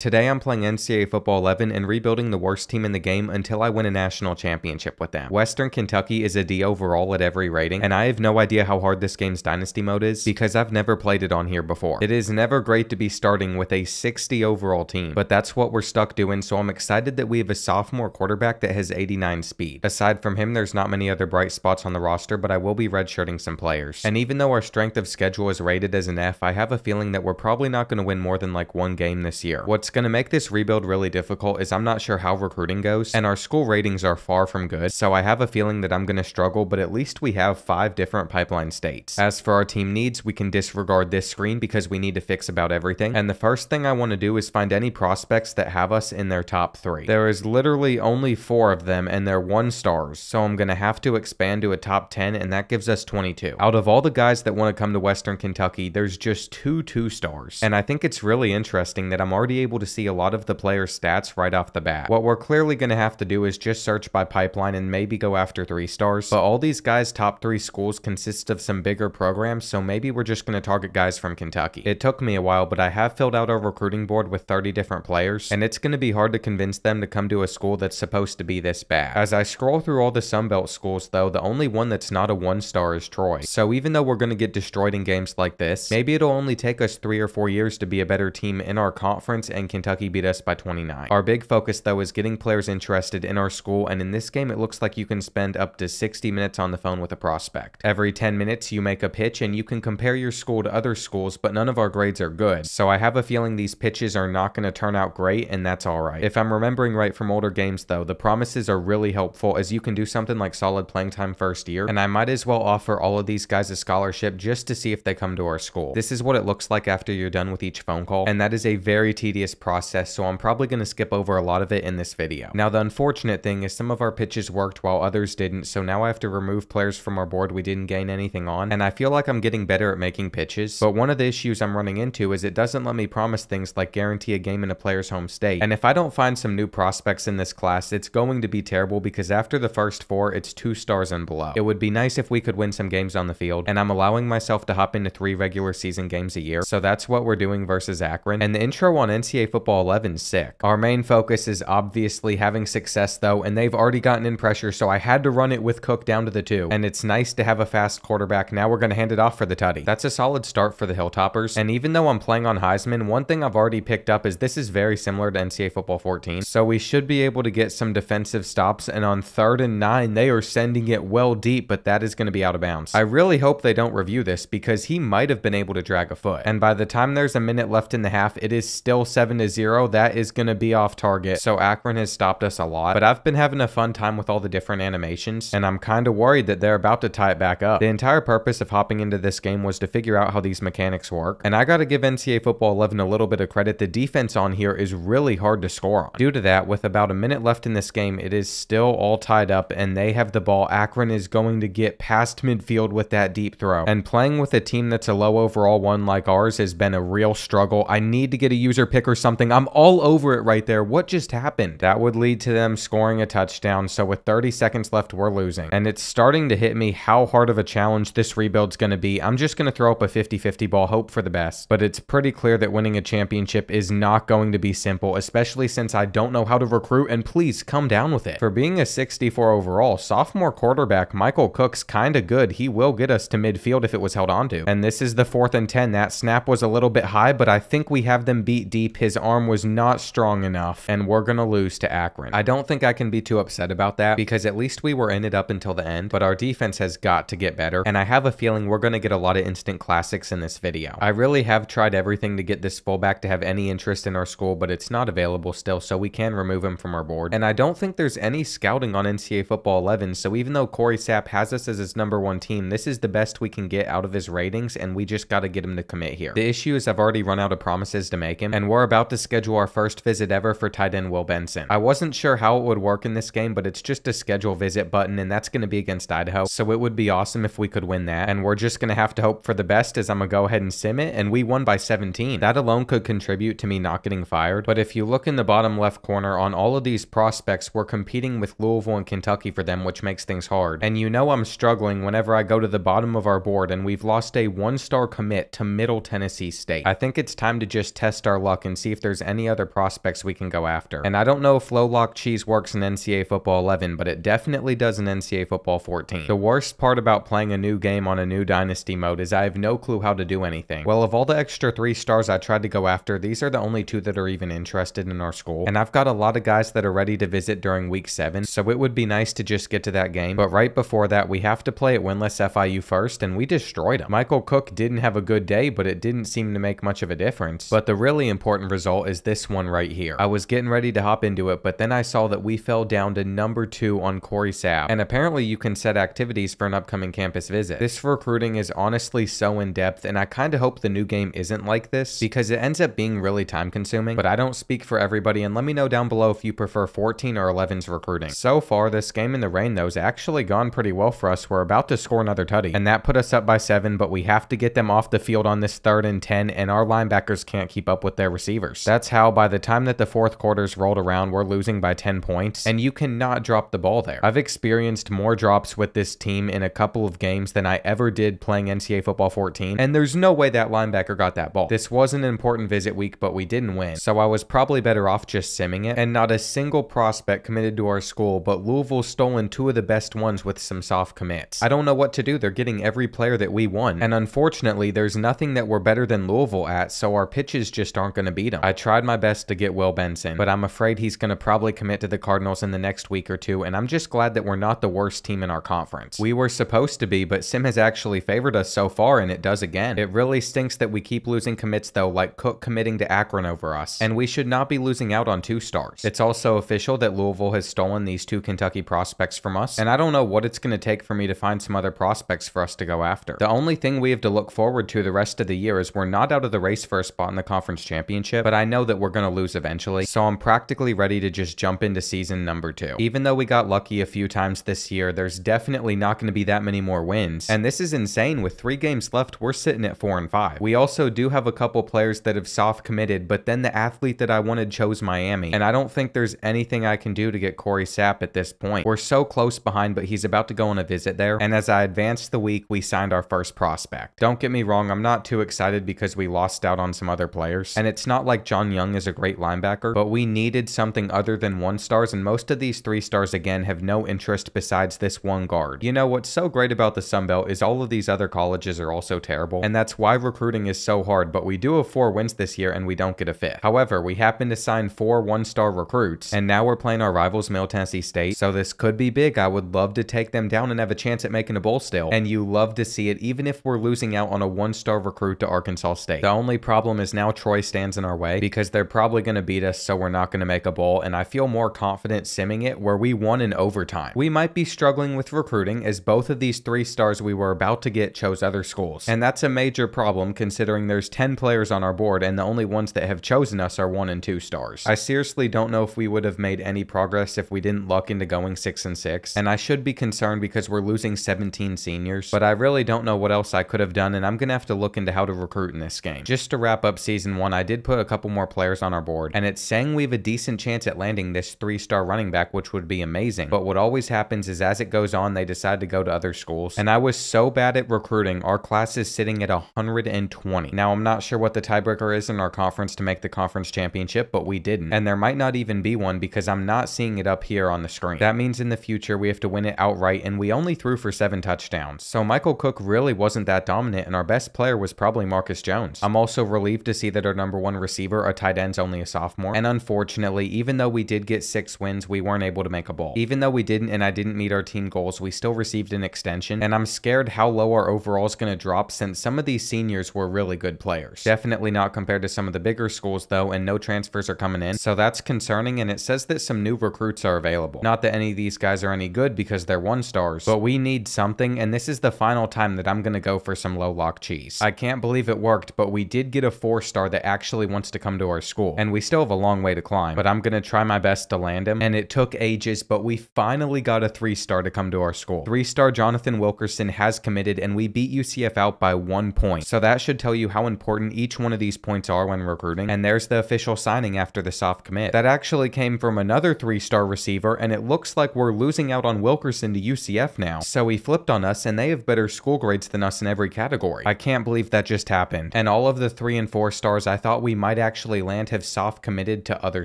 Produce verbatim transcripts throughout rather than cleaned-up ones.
Today I'm playing N C double A Football eleven and rebuilding the worst team in the game until I win a national championship with them. Western Kentucky is a D overall at every rating, and I have no idea how hard this game's dynasty mode is because I've never played it on here before. It is never great to be starting with a sixty overall team, but that's what we're stuck doing, so I'm excited that we have a sophomore quarterback that has eighty-nine speed. Aside from him, there's not many other bright spots on the roster, but I will be redshirting some players. And even though our strength of schedule is rated as an F, I have a feeling that we're probably not going to win more than like one game this year. What's What's going to make this rebuild really difficult is I'm not sure how recruiting goes, and our school ratings are far from good, so I have a feeling that I'm going to struggle, but at least we have five different pipeline states. As for our team needs, we can disregard this screen because we need to fix about everything, and the first thing I want to do is find any prospects that have us in their top three. There is literally only four of them, and they're one stars, so I'm going to have to expand to a top ten, and that gives us twenty-two. Out of all the guys that want to come to Western Kentucky, there's just two two stars, and I think it's really interesting that I'm already able to see a lot of the players' stats right off the bat. What we're clearly going to have to do is just search by pipeline and maybe go after three stars, but all these guys' top three schools consist of some bigger programs, so maybe we're just going to target guys from Kentucky. It took me a while, but I have filled out our recruiting board with thirty different players, and it's going to be hard to convince them to come to a school that's supposed to be this bad. As I scroll through all the Sunbelt schools, though, the only one that's not a one-star is Troy, so even though we're going to get destroyed in games like this, maybe it'll only take us three or four years to be a better team in our conference, and Kentucky beat us by twenty-nine. Our big focus, though, is getting players interested in our school, and in this game it looks like you can spend up to sixty minutes on the phone with a prospect. Every ten minutes you make a pitch, and you can compare your school to other schools, but none of our grades are good, so I have a feeling these pitches are not going to turn out great, and that's alright. If I'm remembering right from older games, though, the promises are really helpful, as you can do something like solid playing time first year, and I might as well offer all of these guys a scholarship just to see if they come to our school. This is what it looks like after you're done with each phone call, and that is a very tedious process, so I'm probably going to skip over a lot of it in this video. Now, the unfortunate thing is some of our pitches worked while others didn't, so now I have to remove players from our board we didn't gain anything on, and I feel like I'm getting better at making pitches, but one of the issues I'm running into is it doesn't let me promise things like guarantee a game in a player's home state, and if I don't find some new prospects in this class, it's going to be terrible because after the first four, it's two stars and below. It would be nice if we could win some games on the field, and I'm allowing myself to hop into three regular season games a year, so that's what we're doing versus Akron, and the intro on N C double A Football eleven sick. Our main focus is obviously having success, though, and they've already gotten in pressure, so I had to run it with Cook down to the two, and it's nice to have a fast quarterback. Now we're going to hand it off for the tutty. That's a solid start for the Hilltoppers, and even though I'm playing on Heisman, one thing I've already picked up is this is very similar to N C double A Football fourteen, so we should be able to get some defensive stops, and on third and nine, they are sending it well deep, but that is going to be out of bounds. I really hope they don't review this, because he might have been able to drag a foot, and by the time there's a minute left in the half, it is still seven to zero. That is going to be off target, so Akron has stopped us a lot, but I've been having a fun time with all the different animations, and I'm kind of worried that they're about to tie it back up. The entire purpose of hopping into this game was to figure out how these mechanics work, and I gotta give N C double A Football eleven a little bit of credit. The defense on here is really hard to score on. Due to that, with about a minute left in this game, it is still all tied up, and they have the ball. Akron is going to get past midfield with that deep throw, and playing with a team that's a low overall one like ours has been a real struggle. I need to get a user pick or something. I'm all over it right there. What just happened? That would lead to them scoring a touchdown, so with thirty seconds left, we're losing. And it's starting to hit me how hard of a challenge this rebuild's going to be. I'm just going to throw up a fifty fifty ball, hope for the best. But it's pretty clear that winning a championship is not going to be simple, especially since I don't know how to recruit, and please come down with it. For being a sixty-four overall, sophomore quarterback Michael Cook's kind of good. He will get us to midfield if it was held onto. And this is the fourth and ten. That snap was a little bit high, but I think we have them beat deep. His arm was not strong enough, and we're going to lose to Akron. I don't think I can be too upset about that, because at least we were in it up until the end, but our defense has got to get better, and I have a feeling we're going to get a lot of instant classics in this video. I really have tried everything to get this fullback to have any interest in our school, but it's not available still, so we can remove him from our board. And I don't think there's any scouting on N C double A Football eleven, so even though Corey Sapp has us as his number one team, this is the best we can get out of his ratings, and we just got to get him to commit here. The issue is I've already run out of promises to make him, and we're We're about to schedule our first visit ever for tight end Will Benson. I wasn't sure how it would work in this game, but it's just a schedule visit button, and that's going to be against Idaho, so it would be awesome if we could win that, and we're just going to have to hope for the best, as I'm going to go ahead and sim it, and we won by seventeen. That alone could contribute to me not getting fired, but if you look in the bottom left corner on all of these prospects, we're competing with Louisville and Kentucky for them, which makes things hard, and you know I'm struggling whenever I go to the bottom of our board, and we've lost a one-star commit to Middle Tennessee State. I think it's time to just test our luck and see see if there's any other prospects we can go after. And I don't know if low-lock cheese works in N C double A Football eleven, but it definitely does in N C double A Football fourteen. The worst part about playing a new game on a new dynasty mode is I have no clue how to do anything. Well, of all the extra three stars I tried to go after, these are the only two that are even interested in our school. And I've got a lot of guys that are ready to visit during week seven, so it would be nice to just get to that game. But right before that, we have to play at winless F I U first, and we destroyed them. Michael Cook didn't have a good day, but it didn't seem to make much of a difference. But the really important result is this one right here. I was getting ready to hop into it, but then I saw that we fell down to number two on Corey Sapp, and apparently you can set activities for an upcoming campus visit. This recruiting is honestly so in-depth, and I kind of hope the new game isn't like this, because it ends up being really time-consuming, but I don't speak for everybody, and let me know down below if you prefer fourteen or eleven's recruiting. So far, this game in the rain, though, has actually gone pretty well for us. We're about to score another tutty, and that put us up by seven, but we have to get them off the field on this third and ten, and our linebackers can't keep up with their receivers. That's how, by the time that the fourth quarters rolled around, we're losing by ten points, and you cannot drop the ball there. I've experienced more drops with this team in a couple of games than I ever did playing N C double A Football fourteen, and there's no way that linebacker got that ball. This was an important visit week, but we didn't win, so I was probably better off just simming it, and not a single prospect committed to our school, but Louisville's stolen two of the best ones with some soft commits. I don't know what to do. They're getting every player that we won, and unfortunately, there's nothing that we're better than Louisville at, so our pitches just aren't going to beat them. I tried my best to get Will Benson, but I'm afraid he's going to probably commit to the Cardinals in the next week or two, and I'm just glad that we're not the worst team in our conference. We were supposed to be, but Sim has actually favored us so far, and it does again. It really stinks that we keep losing commits, though, like Cook committing to Akron over us, and we should not be losing out on two stars. It's also official that Louisville has stolen these two Kentucky prospects from us, and I don't know what it's going to take for me to find some other prospects for us to go after. The only thing we have to look forward to the rest of the year is we're not out of the race for a spot in the conference championship, but I know that we're going to lose eventually, so I'm practically ready to just jump into season number two. Even though we got lucky a few times this year, there's definitely not going to be that many more wins, and this is insane. With three games left, we're sitting at four and five. We also do have a couple players that have soft committed, but then the athlete that I wanted chose Miami, and I don't think there's anything I can do to get Corey Sapp at this point. We're so close behind, but he's about to go on a visit there, and as I advanced the week, we signed our first prospect. Don't get me wrong, I'm not too excited because we lost out on some other players, and it's not like John Young is a great linebacker, but we needed something other than one stars, and most of these three stars again have no interest besides this one guard. You know, what's so great about the Sun Belt is all of these other colleges are also terrible, and that's why recruiting is so hard, but we do have four wins this year, and we don't get a fifth. However, we happen to sign four one-star recruits, and now we're playing our rivals Middle Tennessee State, so this could be big. I would love to take them down and have a chance at making a bowl still, and you love to see it, even if we're losing out on a one-star recruit to Arkansas State. The only problem is now Troy stands in our way, because they're probably going to beat us, so we're not going to make a bowl, and I feel more confident simming it where we won in overtime. We might be struggling with recruiting, as both of these three stars we were about to get chose other schools, and that's a major problem considering there's ten players on our board, and the only ones that have chosen us are one and two stars. I seriously don't know if we would have made any progress if we didn't luck into going six and six, and I should be concerned because we're losing seventeen seniors, but I really don't know what else I could have done, and I'm gonna have to look into how to recruit in this game. Just to wrap up season one, I did put a couple more players on our board, and it's saying we have a decent chance at landing this three-star running back, which would be amazing, but what always happens is as it goes on, they decide to go to other schools, and I was so bad at recruiting, our class is sitting at one hundred twenty. Now, I'm not sure what the tiebreaker is in our conference to make the conference championship, but we didn't, and there might not even be one because I'm not seeing it up here on the screen. That means in the future, we have to win it outright, and we only threw for seven touchdowns, so Michael Cook really wasn't that dominant, and our best player was probably Marcus Jones. I'm also relieved to see that our number one receiver, our tight end's only a sophomore, and unfortunately, even though we did get six wins, we weren't able to make a bowl. Even though we didn't and I didn't meet our team goals, we still received an extension, and I'm scared how low our overall is going to drop since some of these seniors were really good players. Definitely not compared to some of the bigger schools though, and no transfers are coming in, so that's concerning, and it says that some new recruits are available. Not that any of these guys are any good because they're one stars, but we need something, and this is the final time that I'm going to go for some low lock cheese. I can't believe it worked, but we did get a four star that actually wants to come to our school, and we still have a long way to climb, but I'm going to try my best to land him, and it took ages, but we finally got a three star to come to our school. Three star Jonathan Wilkerson has committed, and we beat U C F out by one point, so that should tell you how important each one of these points are when recruiting, and there's the official signing after the soft commit. That actually came from another three star receiver, and it looks like we're losing out on Wilkerson to U C F now, so he flipped on us, and they have better school grades than us in every category. I can't believe that just happened, and all of the three and four stars I thought we might might actually land have soft committed to other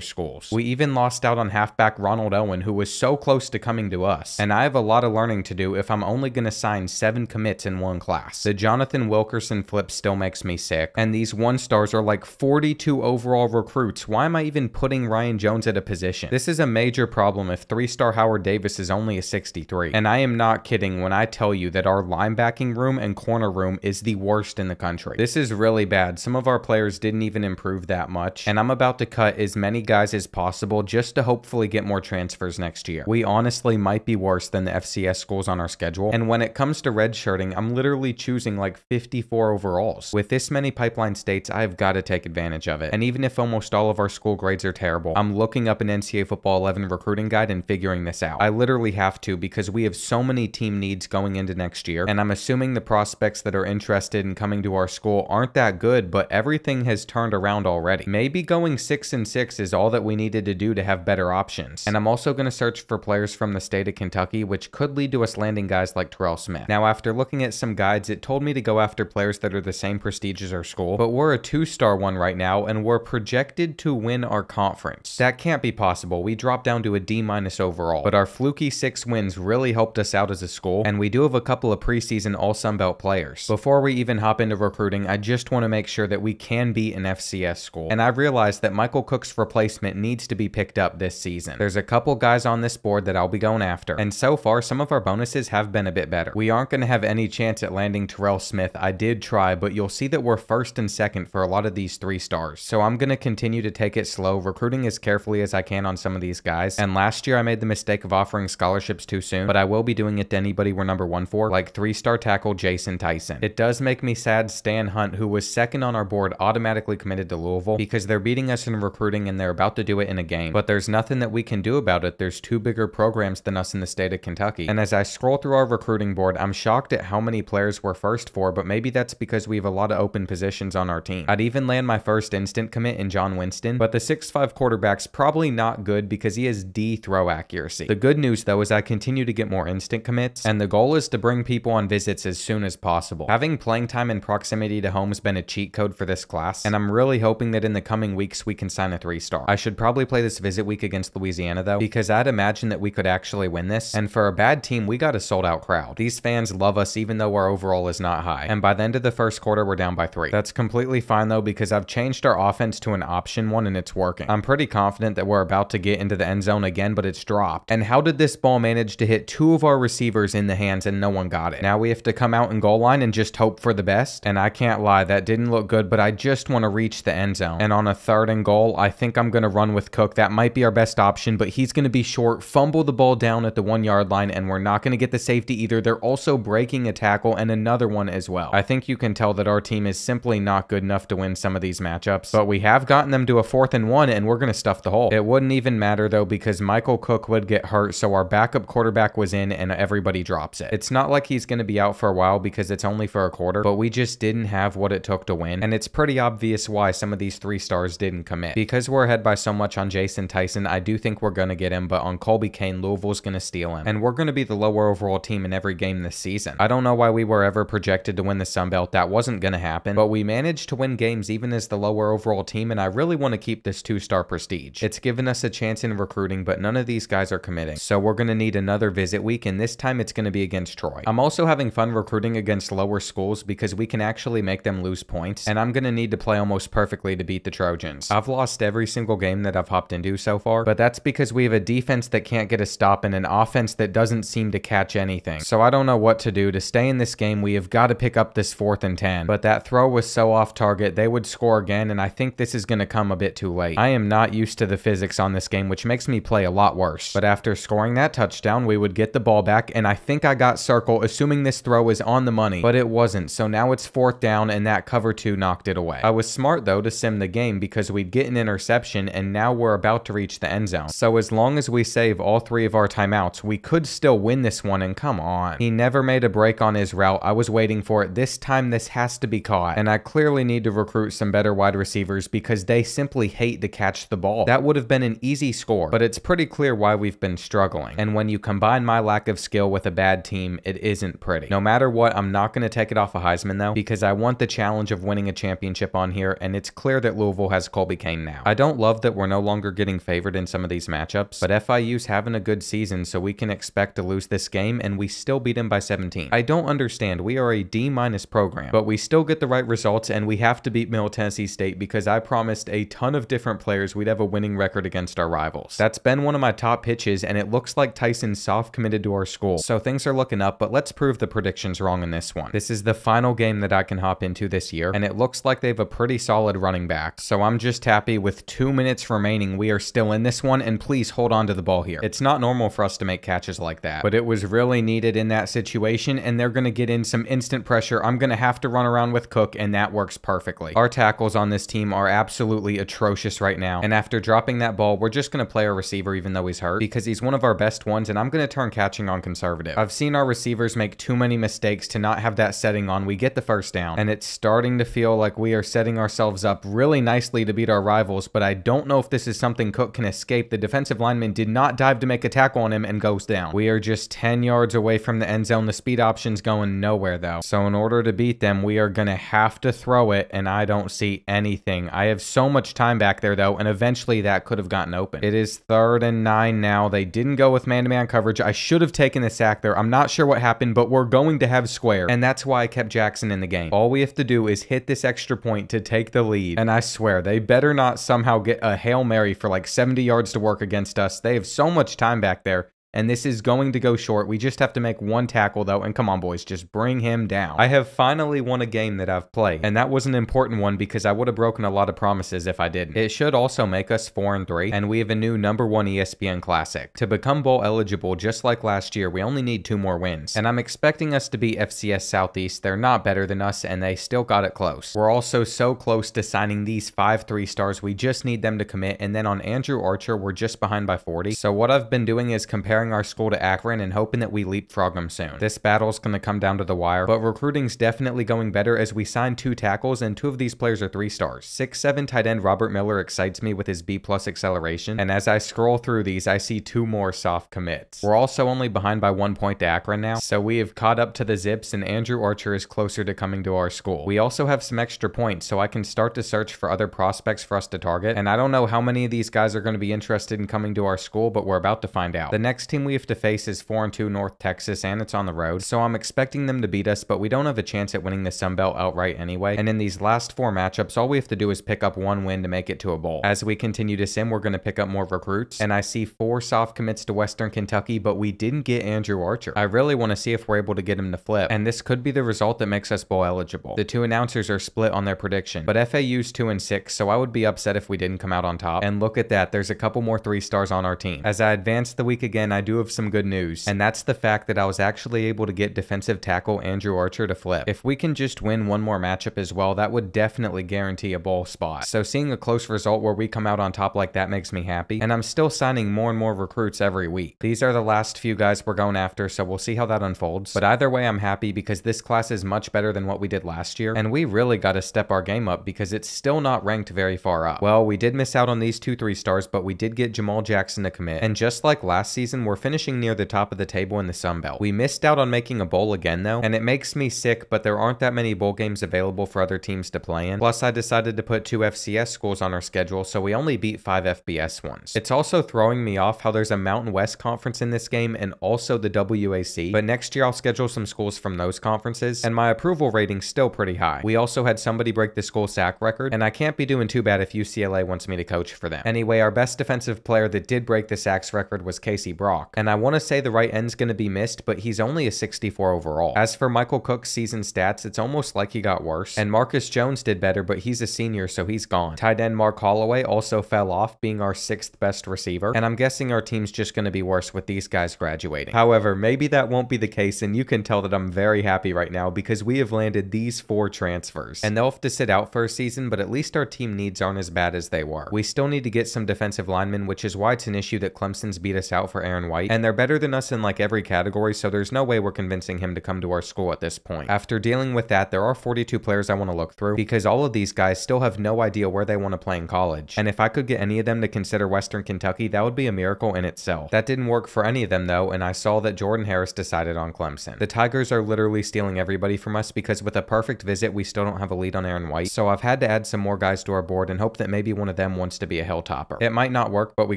schools. We even lost out on halfback Ronald Owen, who was so close to coming to us. And I have a lot of learning to do if I'm only going to sign seven commits in one class. The Jonathan Wilkerson flip still makes me sick. And these one stars are like forty-two overall recruits. Why am I even putting Ryan Jones at a position? This is a major problem if three-star Howard Davis is only a sixty-three. And I am not kidding when I tell you that our linebacking room and corner room is the worst in the country. This is really bad. Some of our players didn't even improve that much. And I'm about to cut as many guys as possible just to hopefully get more transfers next year. We honestly might be worse than the F C S schools on our schedule. And when it comes to redshirting, I'm literally choosing like fifty-four overalls. With this many pipeline states, I've got to take advantage of it. And even if almost all of our school grades are terrible, I'm looking up an N C double A Football eleven recruiting guide and figuring this out. I literally have to because we have so many team needs going into next year, and I'm assuming the prospects that are interested in coming to our school aren't that good, but everything has turned around already. Maybe going six and six is all that we needed to do to have better options. And I'm also going to search for players from the state of Kentucky, which could lead to us landing guys like Terrell Smith. Now, after looking at some guides, it told me to go after players that are the same prestige as our school, but we're a two-star one right now, and we're projected to win our conference. That can't be possible. We dropped down to a D minus overall, but our fluky six wins really helped us out as a school, and we do have a couple of preseason All-Sunbelt players. Before we even hop into recruiting, I just want to make sure that we can beat an F C S school, and I realized that Michael Cook's replacement needs to be picked up this season. There's a couple guys on this board that I'll be going after, and so far, some of our bonuses have been a bit better. We aren't going to have any chance at landing Terrell Smith. I did try, but you'll see that we're first and second for a lot of these three stars, so I'm going to continue to take it slow, recruiting as carefully as I can on some of these guys, and last year I made the mistake of offering scholarships too soon, but I will be doing it to anybody we're number one for, like three-star tackle Jason Tyson. It does make me sad Stan Hunt, who was second on our board, automatically committed to Louisville because they're beating us in recruiting and they're about to do it in a game, but there's nothing that we can do about it. There's two bigger programs than us in the state of Kentucky, and as I scroll through our recruiting board, I'm shocked at how many players we're first for, but maybe that's because we have a lot of open positions on our team. I'd even land my first instant commit in John Winston, but the six five quarterback's probably not good because he has D throw accuracy. The good news though is I continue to get more instant commits, and the goal is to bring people on visits as soon as possible. Having playing time and proximity to home has been a cheat code for this class, and I'm really hoping that in the coming weeks we can sign a three-star. I should probably play this visit week against Louisiana though, because I'd imagine that we could actually win this, and for a bad team we got a sold-out crowd. These fans love us even though our overall is not high, and by the end of the first quarter we're down by three. That's completely fine though because I've changed our offense to an option one and it's working. I'm pretty confident that we're about to get into the end zone again, but it's dropped. And how did this ball manage to hit two of our receivers in the hands and no one got it? Now we have to come out in goal line and just hope for the best, and I can't lie, that didn't look good, but I just want to reach the end zone. And on a third and goal, I think I'm going to run with Cook. That might be our best option, but he's going to be short, fumble the ball down at the one yard line, and we're not going to get the safety either. They're also breaking a tackle and another one as well. I think you can tell that our team is simply not good enough to win some of these matchups, but we have gotten them to a fourth and one, and we're going to stuff the hole. It wouldn't even matter though because Michael Cook would get hurt, so our backup quarterback was in and everybody drops it. It's not like he's going to be out for a while because it's only for a quarter, but we just didn't have what it took to win, and it's pretty obvious why some of these three stars didn't commit. Because we're ahead by so much on Jason Tyson, I do think we're going to get him, but on Colby Kane, Louisville's going to steal him, and we're going to be the lower overall team in every game this season. I don't know why we were ever projected to win the Sun Belt. That wasn't going to happen, but we managed to win games even as the lower overall team, and I really want to keep this two-star prestige. It's given us a chance in recruiting, but none of these guys are committing, so we're going to need another visit week, and this time it's going to be against Troy. I'm also having fun recruiting against lower schools because we can actually make them lose points, and I'm going to need to play almost perfectly to beat the Trojans. I've lost every single game that I've hopped into so far, but that's because we have a defense that can't get a stop and an offense that doesn't seem to catch anything, so I don't know what to do. To stay in this game, we have got to pick up this fourth and ten, but that throw was so off target, they would score again, and I think this is going to come a bit too late. I am not used to the physics on this game, which makes me play a lot worse, but after scoring that touchdown, we would get the ball back, and I think I got circle, assuming this throw is on the money, but it wasn't, so now it's fourth down, and that cover two knocked it away. I was smart, though, to sim the game because we'd get an interception, and now we're about to reach the end zone, so as long as we save all three of our timeouts, we could still win this one, and come on. He never made a break on his route. I was waiting for it. This time, this has to be caught, and I clearly need to recruit some better wide receivers because they simply hate to catch the ball. That would have been an easy score, but it's pretty clear why we've been struggling, and when you combine my lack of skill with a bad team, it isn't pretty. No matter what, I'm not going to take it off of Heisman, though, because I want the challenge of winning a championship on here, and it's clear that Louisville has Colby Kane now. I don't love that we're no longer getting favored in some of these matchups, but F I U's having a good season, so we can expect to lose this game, and we still beat them by seventeen. I don't understand. We are a D minus program, but we still get the right results, and we have to beat Middle Tennessee State because I promised a ton of different players we'd have a winning record against our rivals. That's been one of my top pitches, and it looks like Tyson Soft committed to our school, so things are looking up, but let's prove the predictions wrong in this one. This is the final game that I can hop into this year, and it looks like they have a pretty solid running back, so I'm just happy with two minutes remaining. We are still in this one, and please hold on to the ball here. It's not normal for us to make catches like that, but it was really needed in that situation, and they're going to get in some instant pressure. I'm going to have to run around with Cook, and that works perfectly. Our tackles on this team are absolutely atrocious right now, and after dropping that ball, we're just going to play our receiver even though he's hurt, because he's one of our best ones, and I'm going to turn catching on conservative. I've seen our receivers make too many mistakes to not have that setting on. We get the first down, and it's starting to feel like we are setting ourselves up really nicely to beat our rivals, but I don't know if this is something Cook can escape. The defensive lineman did not dive to make a tackle on him and goes down. We are just ten yards away from the end zone. The speed option's going nowhere, though. So in order to beat them, we are going to have to throw it, and I don't see anything. I have so much time back there, though, and eventually that could have gotten open. It is third and nine now. They didn't go with man-to-man coverage. I should have taken the sack there. I'm not sure what happened, but we're going to have square, and that's why I kept Jackson in the game. All we have to do is hit this extra point to take the lead, and I swear, they better not somehow get a Hail Mary for like seventy yards to work against us. They have so much time back there, and this is going to go short. We just have to make one tackle, though, and come on, boys, just bring him down. I have finally won a game that I've played, and that was an important one because I would have broken a lot of promises if I didn't. It should also make us four and three, and we have a new number one E S P N Classic. To become bowl eligible, just like last year, we only need two more wins, and I'm expecting us to beat F C S Southeast. They're not better than us, and they still got it close. We're also so close to signing these five three-stars. We just need them to commit, and then on Andrew Archer, we're just behind by forty, so what I've been doing is comparing our school to Akron and hoping that we leapfrog them soon. This battle's gonna come down to the wire, but recruiting's definitely going better as we sign two tackles, and two of these players are three stars. six seven tight end Robert Miller excites me with his B plus acceleration, and as I scroll through these, I see two more soft commits. We're also only behind by one point to Akron now, so we have caught up to the Zips, and Andrew Archer is closer to coming to our school. We also have some extra points, so I can start to search for other prospects for us to target, and I don't know how many of these guys are going to be interested in coming to our school, but we're about to find out. The next team we have to face is four and two North Texas, and it's on the road, so I'm expecting them to beat us, but we don't have a chance at winning the Sun Belt outright anyway, and in these last four matchups, all we have to do is pick up one win to make it to a bowl. As we continue to sim, we're going to pick up more recruits, and I see four soft commits to Western Kentucky, but we didn't get Andrew Archer. I really want to see if we're able to get him to flip, and this could be the result that makes us bowl eligible. The two announcers are split on their prediction, but F A U's two and six, so I would be upset if we didn't come out on top, and look at that, there's a couple more three-stars on our team. As I advance the week again, I do have some good news, and that's the fact that I was actually able to get defensive tackle Andrew Archer to flip. If we can just win one more matchup as well, that would definitely guarantee a bowl spot. So seeing a close result where we come out on top like that makes me happy, and I'm still signing more and more recruits every week. These are the last few guys we're going after, so we'll see how that unfolds, but either way I'm happy because this class is much better than what we did last year, and we really got to step our game up because it's still not ranked very far up. Well, we did miss out on these two three stars, but we did get Jamal Jackson to commit, and just like last season, we're finishing near the top of the table in the Sun Belt. We missed out on making a bowl again, though, and it makes me sick, but there aren't that many bowl games available for other teams to play in. Plus, I decided to put two F C S schools on our schedule, so we only beat five F B S ones. It's also throwing me off how there's a Mountain West conference in this game and also the W A C, but next year I'll schedule some schools from those conferences, and my approval rating's still pretty high. We also had somebody break the school sack record, and I can't be doing too bad if U C L A wants me to coach for them. Anyway, our best defensive player that did break the sacks record was Casey Brock. And I want to say the right end's going to be missed, but he's only a sixty-four overall. As for Michael Cook's season stats, it's almost like he got worse. And Marcus Jones did better, but he's a senior, so he's gone. Tight end Mark Holloway also fell off, being our sixth best receiver. And I'm guessing our team's just going to be worse with these guys graduating. However, maybe that won't be the case, and you can tell that I'm very happy right now because we have landed these four transfers. And they'll have to sit out for a season, but at least our team needs aren't as bad as they were. We still need to get some defensive linemen, which is why it's an issue that Clemson's beat us out for Aaron Aaron White, and they're better than us in like every category, so there's no way we're convincing him to come to our school at this point. After dealing with that, there are forty-two players I want to look through, because all of these guys still have no idea where they want to play in college, and if I could get any of them to consider Western Kentucky, that would be a miracle in itself. That didn't work for any of them though, and I saw that Jordan Harris decided on Clemson. The Tigers are literally stealing everybody from us, because with a perfect visit, we still don't have a lead on Aaron White, so I've had to add some more guys to our board and hope that maybe one of them wants to be a Hilltopper. It might not work, but we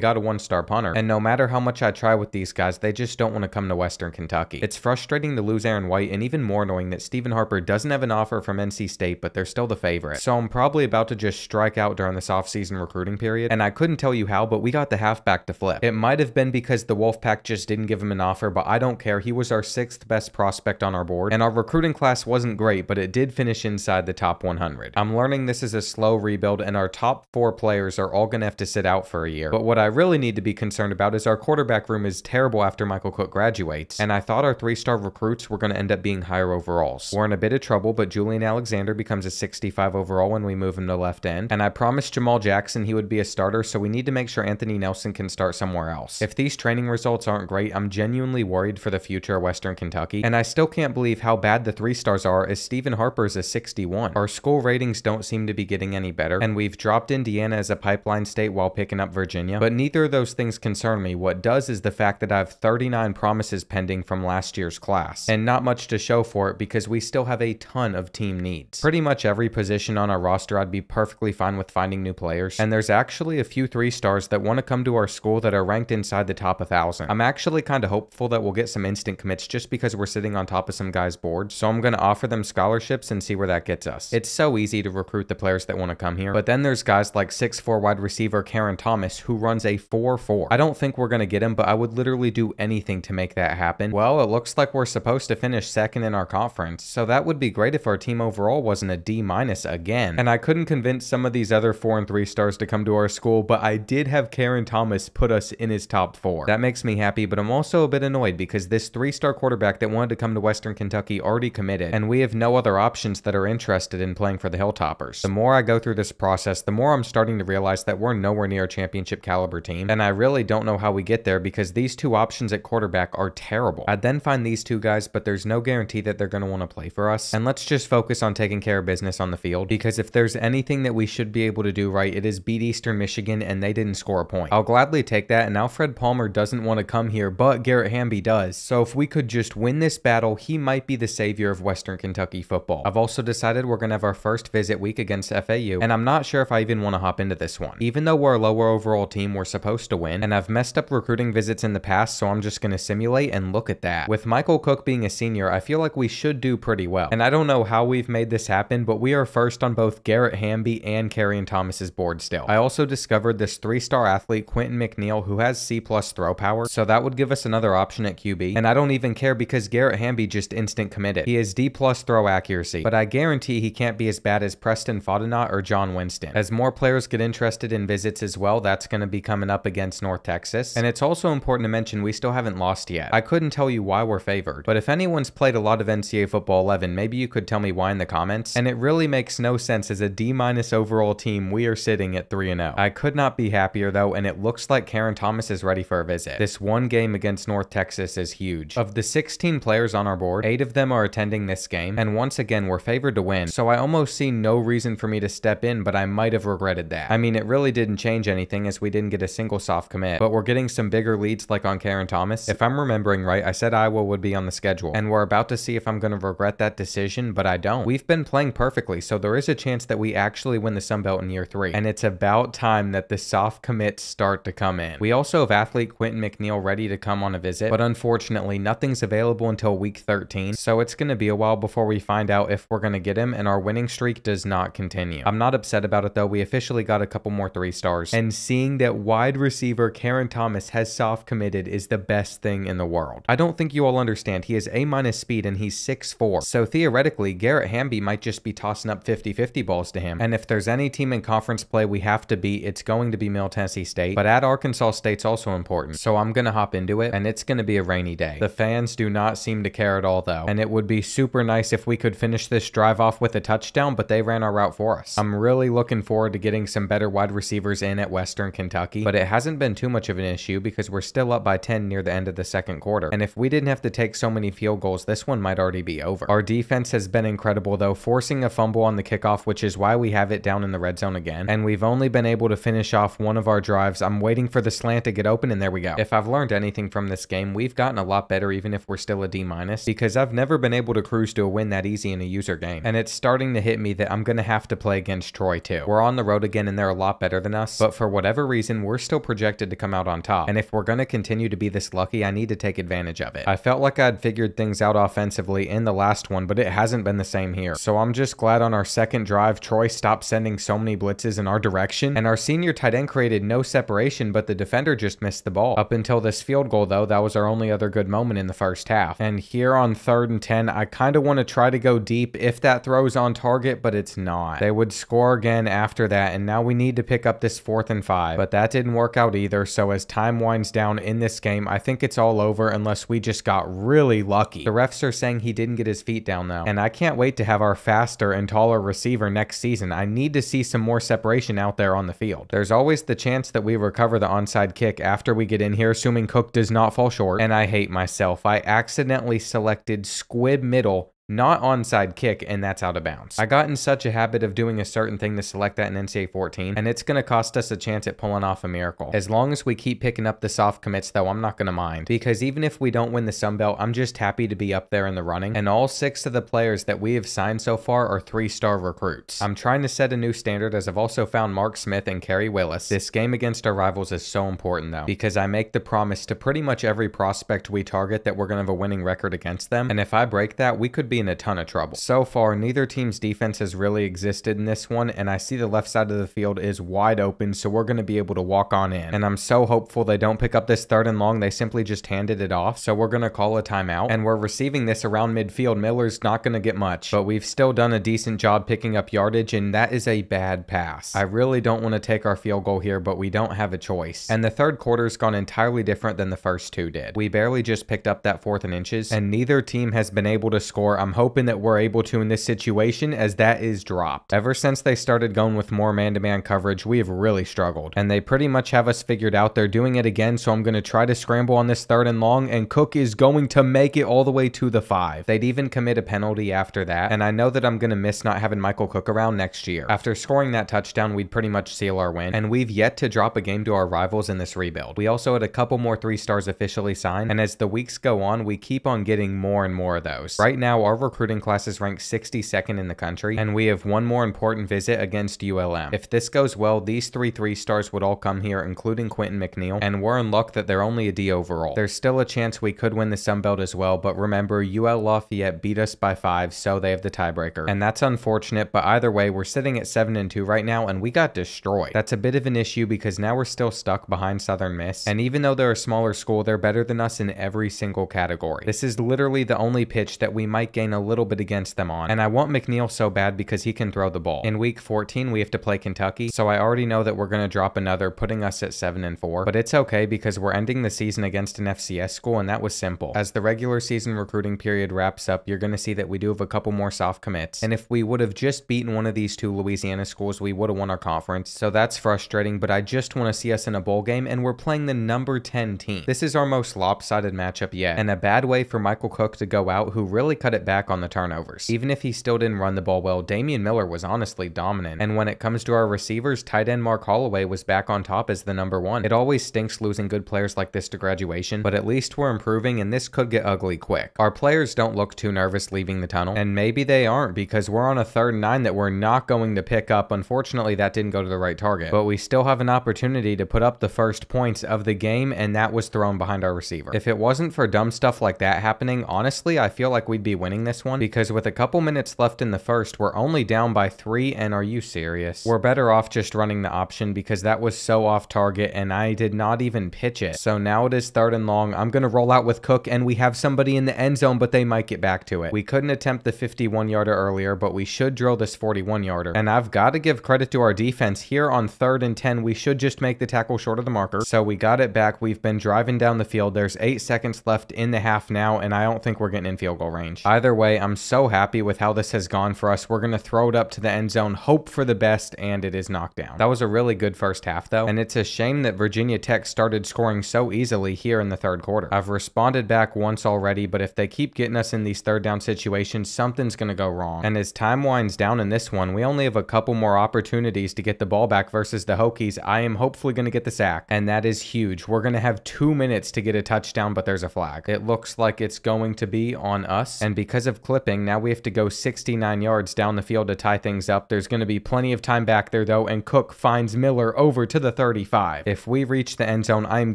got a one-star punter, and no matter how much I try with these guys, they just don't want to come to Western Kentucky. It's frustrating to lose Aaron White, and even more annoying that Stephen Harper doesn't have an offer from N C State, but they're still the favorite. So I'm probably about to just strike out during this offseason recruiting period, and I couldn't tell you how, but we got the halfback to flip. It might have been because the Wolfpack just didn't give him an offer, but I don't care. He was our sixth best prospect on our board, and our recruiting class wasn't great, but it did finish inside the top one hundred. I'm learning this is a slow rebuild, and our top four players are all going to have to sit out for a year. But what I really need to be concerned about is our quarterback room is terrible after Michael Cook graduates, and I thought our three-star recruits were going to end up being higher overalls. We're in a bit of trouble, but Julian Alexander becomes a sixty-five overall when we move him to left end, and I promised Jamal Jackson he would be a starter, so we need to make sure Anthony Nelson can start somewhere else. If these training results aren't great, I'm genuinely worried for the future of Western Kentucky, and I still can't believe how bad the three stars are, as Stephen Harper is a sixty-one. Our school ratings don't seem to be getting any better, and we've dropped Indiana as a pipeline state while picking up Virginia, but neither of those things concern me. What does is the fact that I have thirty-nine promises pending from last year's class, and not much to show for it because we still have a ton of team needs. Pretty much every position on our roster I'd be perfectly fine with finding new players, and there's actually a few three stars that want to come to our school that are ranked inside the top one thousand. I'm actually kind of hopeful that we'll get some instant commits just because we're sitting on top of some guys' boards, so I'm going to offer them scholarships and see where that gets us. It's so easy to recruit the players that want to come here, but then there's guys like six foot four wide receiver Karen Thomas, who runs a four four. I don't think we're going to get him, but I would literally do anything to make that happen. Well, it looks like we're supposed to finish second in our conference, so that would be great if our team overall wasn't a D minus again. And I couldn't convince some of these other four and three stars to come to our school, but I did have Karen Thomas put us in his top four. That makes me happy, but I'm also a bit annoyed because this three-star quarterback that wanted to come to Western Kentucky already committed, and we have no other options that are interested in playing for the Hilltoppers. The more I go through this process, the more I'm starting to realize that we're nowhere near a championship caliber team, and I really don't know how we get there because these two options at quarterback are terrible. I'd then find these two guys, but there's no guarantee that they're going to want to play for us, and let's just focus on taking care of business on the field, because if there's anything that we should be able to do right, it is beat Eastern Michigan, and they didn't score a point. I'll gladly take that, and Alfred Palmer doesn't want to come here, but Garrett Hamby does, so if we could just win this battle, he might be the savior of Western Kentucky football. I've also decided we're going to have our first visit week against F A U, and I'm not sure if I even want to hop into this one. Even though we're a lower overall team, we're supposed to win, and I've messed up recruiting visits in the past, so I'm just going to simulate and look at that. With Michael Cook being a senior, I feel like we should do pretty well, and I don't know how we've made this happen, but we are first on both Garrett Hamby and Karen Thomas's board still. I also discovered this three-star athlete, Quentin McNeil, who has C plus throw power, so that would give us another option at Q B, and I don't even care because Garrett Hamby just instant committed. He has D plus throw accuracy, but I guarantee he can't be as bad as Preston Fadenot or John Winston. As more players get interested in visits as well, that's going to be coming up against North Texas, and it's also important to mention we still haven't lost yet. I couldn't tell you why we're favored, but if anyone's played a lot of N C A A Football eleven, maybe you could tell me why in the comments, and it really makes no sense. As a D- overall team, we are sitting at three and oh. I could not be happier though, and it looks like Karen Thomas is ready for a visit. This one game against North Texas is huge. Of the sixteen players on our board, eight of them are attending this game, and once again, we're favored to win, so I almost see no reason for me to step in, but I might have regretted that. I mean, it really didn't change anything as we didn't get a single soft commit, but we're getting some bigger leads like on Karen Thomas. If I'm remembering right, I said Iowa would be on the schedule, and we're about to see if I'm going to regret that decision, but I don't. We've been playing perfectly, so there is a chance that we actually win the Sun Belt in year three, and it's about time that the soft commits start to come in. We also have athlete Quentin McNeil ready to come on a visit, but unfortunately, nothing's available until week thirteen, so it's going to be a while before we find out if we're going to get him, and our winning streak does not continue. I'm not upset about it though. We officially got a couple more three stars, and seeing that wide receiver Karen Thomas has soft committed is the best thing in the world. I don't think you all understand. He has A minus speed, and he's six foot four, so theoretically, Garrett Hamby might just be tossing up fifty fifty balls to him. And if there's any team in conference play we have to beat, it's going to be Middle Tennessee State, but at Arkansas State's also important, so I'm going to hop into it, and it's going to be a rainy day. The fans do not seem to care at all though, and it would be super nice if we could finish this drive off with a touchdown, but they ran our route for us. I'm really looking forward to getting some better wide receivers in at Western Kentucky, but it hasn't been too much of an issue because we're still still up by ten near the end of the second quarter, and if we didn't have to take so many field goals, this one might already be over. Our defense has been incredible though, forcing a fumble on the kickoff, which is why we have it down in the red zone again, and we've only been able to finish off one of our drives. I'm waiting for the slant to get open, and there we go. If I've learned anything from this game, we've gotten a lot better even if we're still a D minus, because I've never been able to cruise to a win that easy in a user game, and it's starting to hit me that I'm gonna have to play against Troy too. We're on the road again and they're a lot better than us, but for whatever reason we're still projected to come out on top, and if we're gonna continue to be this lucky, I need to take advantage of it. I felt like I'd figured things out offensively in the last one, but it hasn't been the same here, so I'm just glad on our second drive Troy stopped sending so many blitzes in our direction, and our senior tight end created no separation, but the defender just missed the ball. Up until this field goal though, that was our only other good moment in the first half. And here on third and ten, I kind of want to try to go deep if that throw's on target, but it's not. They would score again after that, and now we need to pick up this fourth and five, but that didn't work out either. So as time winds down in this game, I think it's all over unless we just got really lucky. The refs are saying he didn't get his feet down though, and I can't wait to have our faster and taller receiver next season. I need to see some more separation out there on the field. There's always the chance that we recover the onside kick after we get in here, assuming Cook does not fall short, and I hate myself. I accidentally selected squib middle, not onside kick, and that's out of bounds. I got in such a habit of doing a certain thing to select that in N C A A fourteen, and it's gonna cost us a chance at pulling off a miracle. As long as we keep picking up the soft commits though, I'm not gonna mind, because even if we don't win the Sun Belt, I'm just happy to be up there in the running, and all six of the players that we have signed so far are three-star recruits. I'm trying to set a new standard, as I've also found Mark Smith and Kerry Willis. This game against our rivals is so important though, because I make the promise to pretty much every prospect we target that we're gonna have a winning record against them, and if I break that, we could be in a ton of trouble. So far, neither team's defense has really existed in this one, and I see the left side of the field is wide open, so we're going to be able to walk on in, and I'm so hopeful they don't pick up this third and long. They simply just handed it off, so we're going to call a timeout, and we're receiving this around midfield. Miller's not going to get much, but we've still done a decent job picking up yardage, and that is a bad pass. I really don't want to take our field goal here, but we don't have a choice, and the third quarter's gone entirely different than the first two did. We barely just picked up that fourth and inches, and neither team has been able to score. I'm hoping that we're able to in this situation, as that is dropped. Ever since they started going with more man-to-man coverage, we have really struggled, and they pretty much have us figured out. They're doing it again, so I'm going to try to scramble on this third and long, and Cook is going to make it all the way to the five. They'd even commit a penalty after that, and I know that I'm going to miss not having Michael Cook around next year. After scoring that touchdown, we'd pretty much seal our win, and we've yet to drop a game to our rivals in this rebuild. We also had a couple more three stars officially signed, and as the weeks go on, we keep on getting more and more of those. Right now, our recruiting class is ranked sixty-second in the country, and we have one more important visit against U L M. If this goes well, these three three stars would all come here, including Quentin McNeil, and we're in luck that they're only a D overall. There's still a chance we could win the Sun Belt as well, but remember, U L Lafayette beat us by five, so they have the tiebreaker, and that's unfortunate, but either way, we're sitting at seven and two right now, and we got destroyed. That's a bit of an issue, because now we're still stuck behind Southern Miss, and even though they're a smaller school, they're better than us in every single category. This is literally the only pitch that we might gain a little bit against them on, and I want McNeil so bad because he can throw the ball. In week fourteen, we have to play Kentucky, so I already know that we're going to drop another, putting us at seven and four, but it's okay because we're ending the season against an F C S school, and that was simple. As the regular season recruiting period wraps up, you're going to see that we do have a couple more soft commits, and if we would have just beaten one of these two Louisiana schools, we would have won our conference, so that's frustrating, but I just want to see us in a bowl game, and we're playing the number ten team. This is our most lopsided matchup yet, and a bad way for Michael Cook to go out, who really cut it back on the turnovers. Even if he still didn't run the ball well, Damian Miller was honestly dominant, and when it comes to our receivers, tight end Mark Holloway was back on top as the number one. It always stinks losing good players like this to graduation, but at least we're improving, and this could get ugly quick. Our players don't look too nervous leaving the tunnel, and maybe they aren't, because we're on a third and nine that we're not going to pick up. Unfortunately, that didn't go to the right target, but we still have an opportunity to put up the first points of the game, and that was thrown behind our receiver. If it wasn't for dumb stuff like that happening, honestly, I feel like we'd be winning this one, because with a couple minutes left in the first, we're only down by three, and are you serious? We're better off just running the option, because that was so off target, and I did not even pitch it. So now it is third and long. I'm gonna roll out with Cook, and we have somebody in the end zone, but they might get back to it. We couldn't attempt the fifty-one yarder earlier, but we should drill this forty-one yarder, and I've got to give credit to our defense here on third and ten. We should just make the tackle short of the marker, so we got it back. We've been driving down the field. There's eight seconds left in the half now, and I don't think we're getting in field goal range. Either either way, I'm so happy with how this has gone for us. We're going to throw it up to the end zone, hope for the best, and it is knocked down. That was a really good first half, though, and it's a shame that Virginia Tech started scoring so easily here in the third quarter. I've responded back once already, but if they keep getting us in these third down situations, something's going to go wrong. And as time winds down in this one, we only have a couple more opportunities to get the ball back versus the Hokies. I am hopefully going to get the sack, and that is huge. We're going to have two minutes to get a touchdown, but there's a flag. It looks like it's going to be on us, and because of clipping, now we have to go sixty-nine yards down the field to tie things up. There's going to be plenty of time back there, though, and Cook finds Miller over to the thirty-five. If we reach the end zone, I'm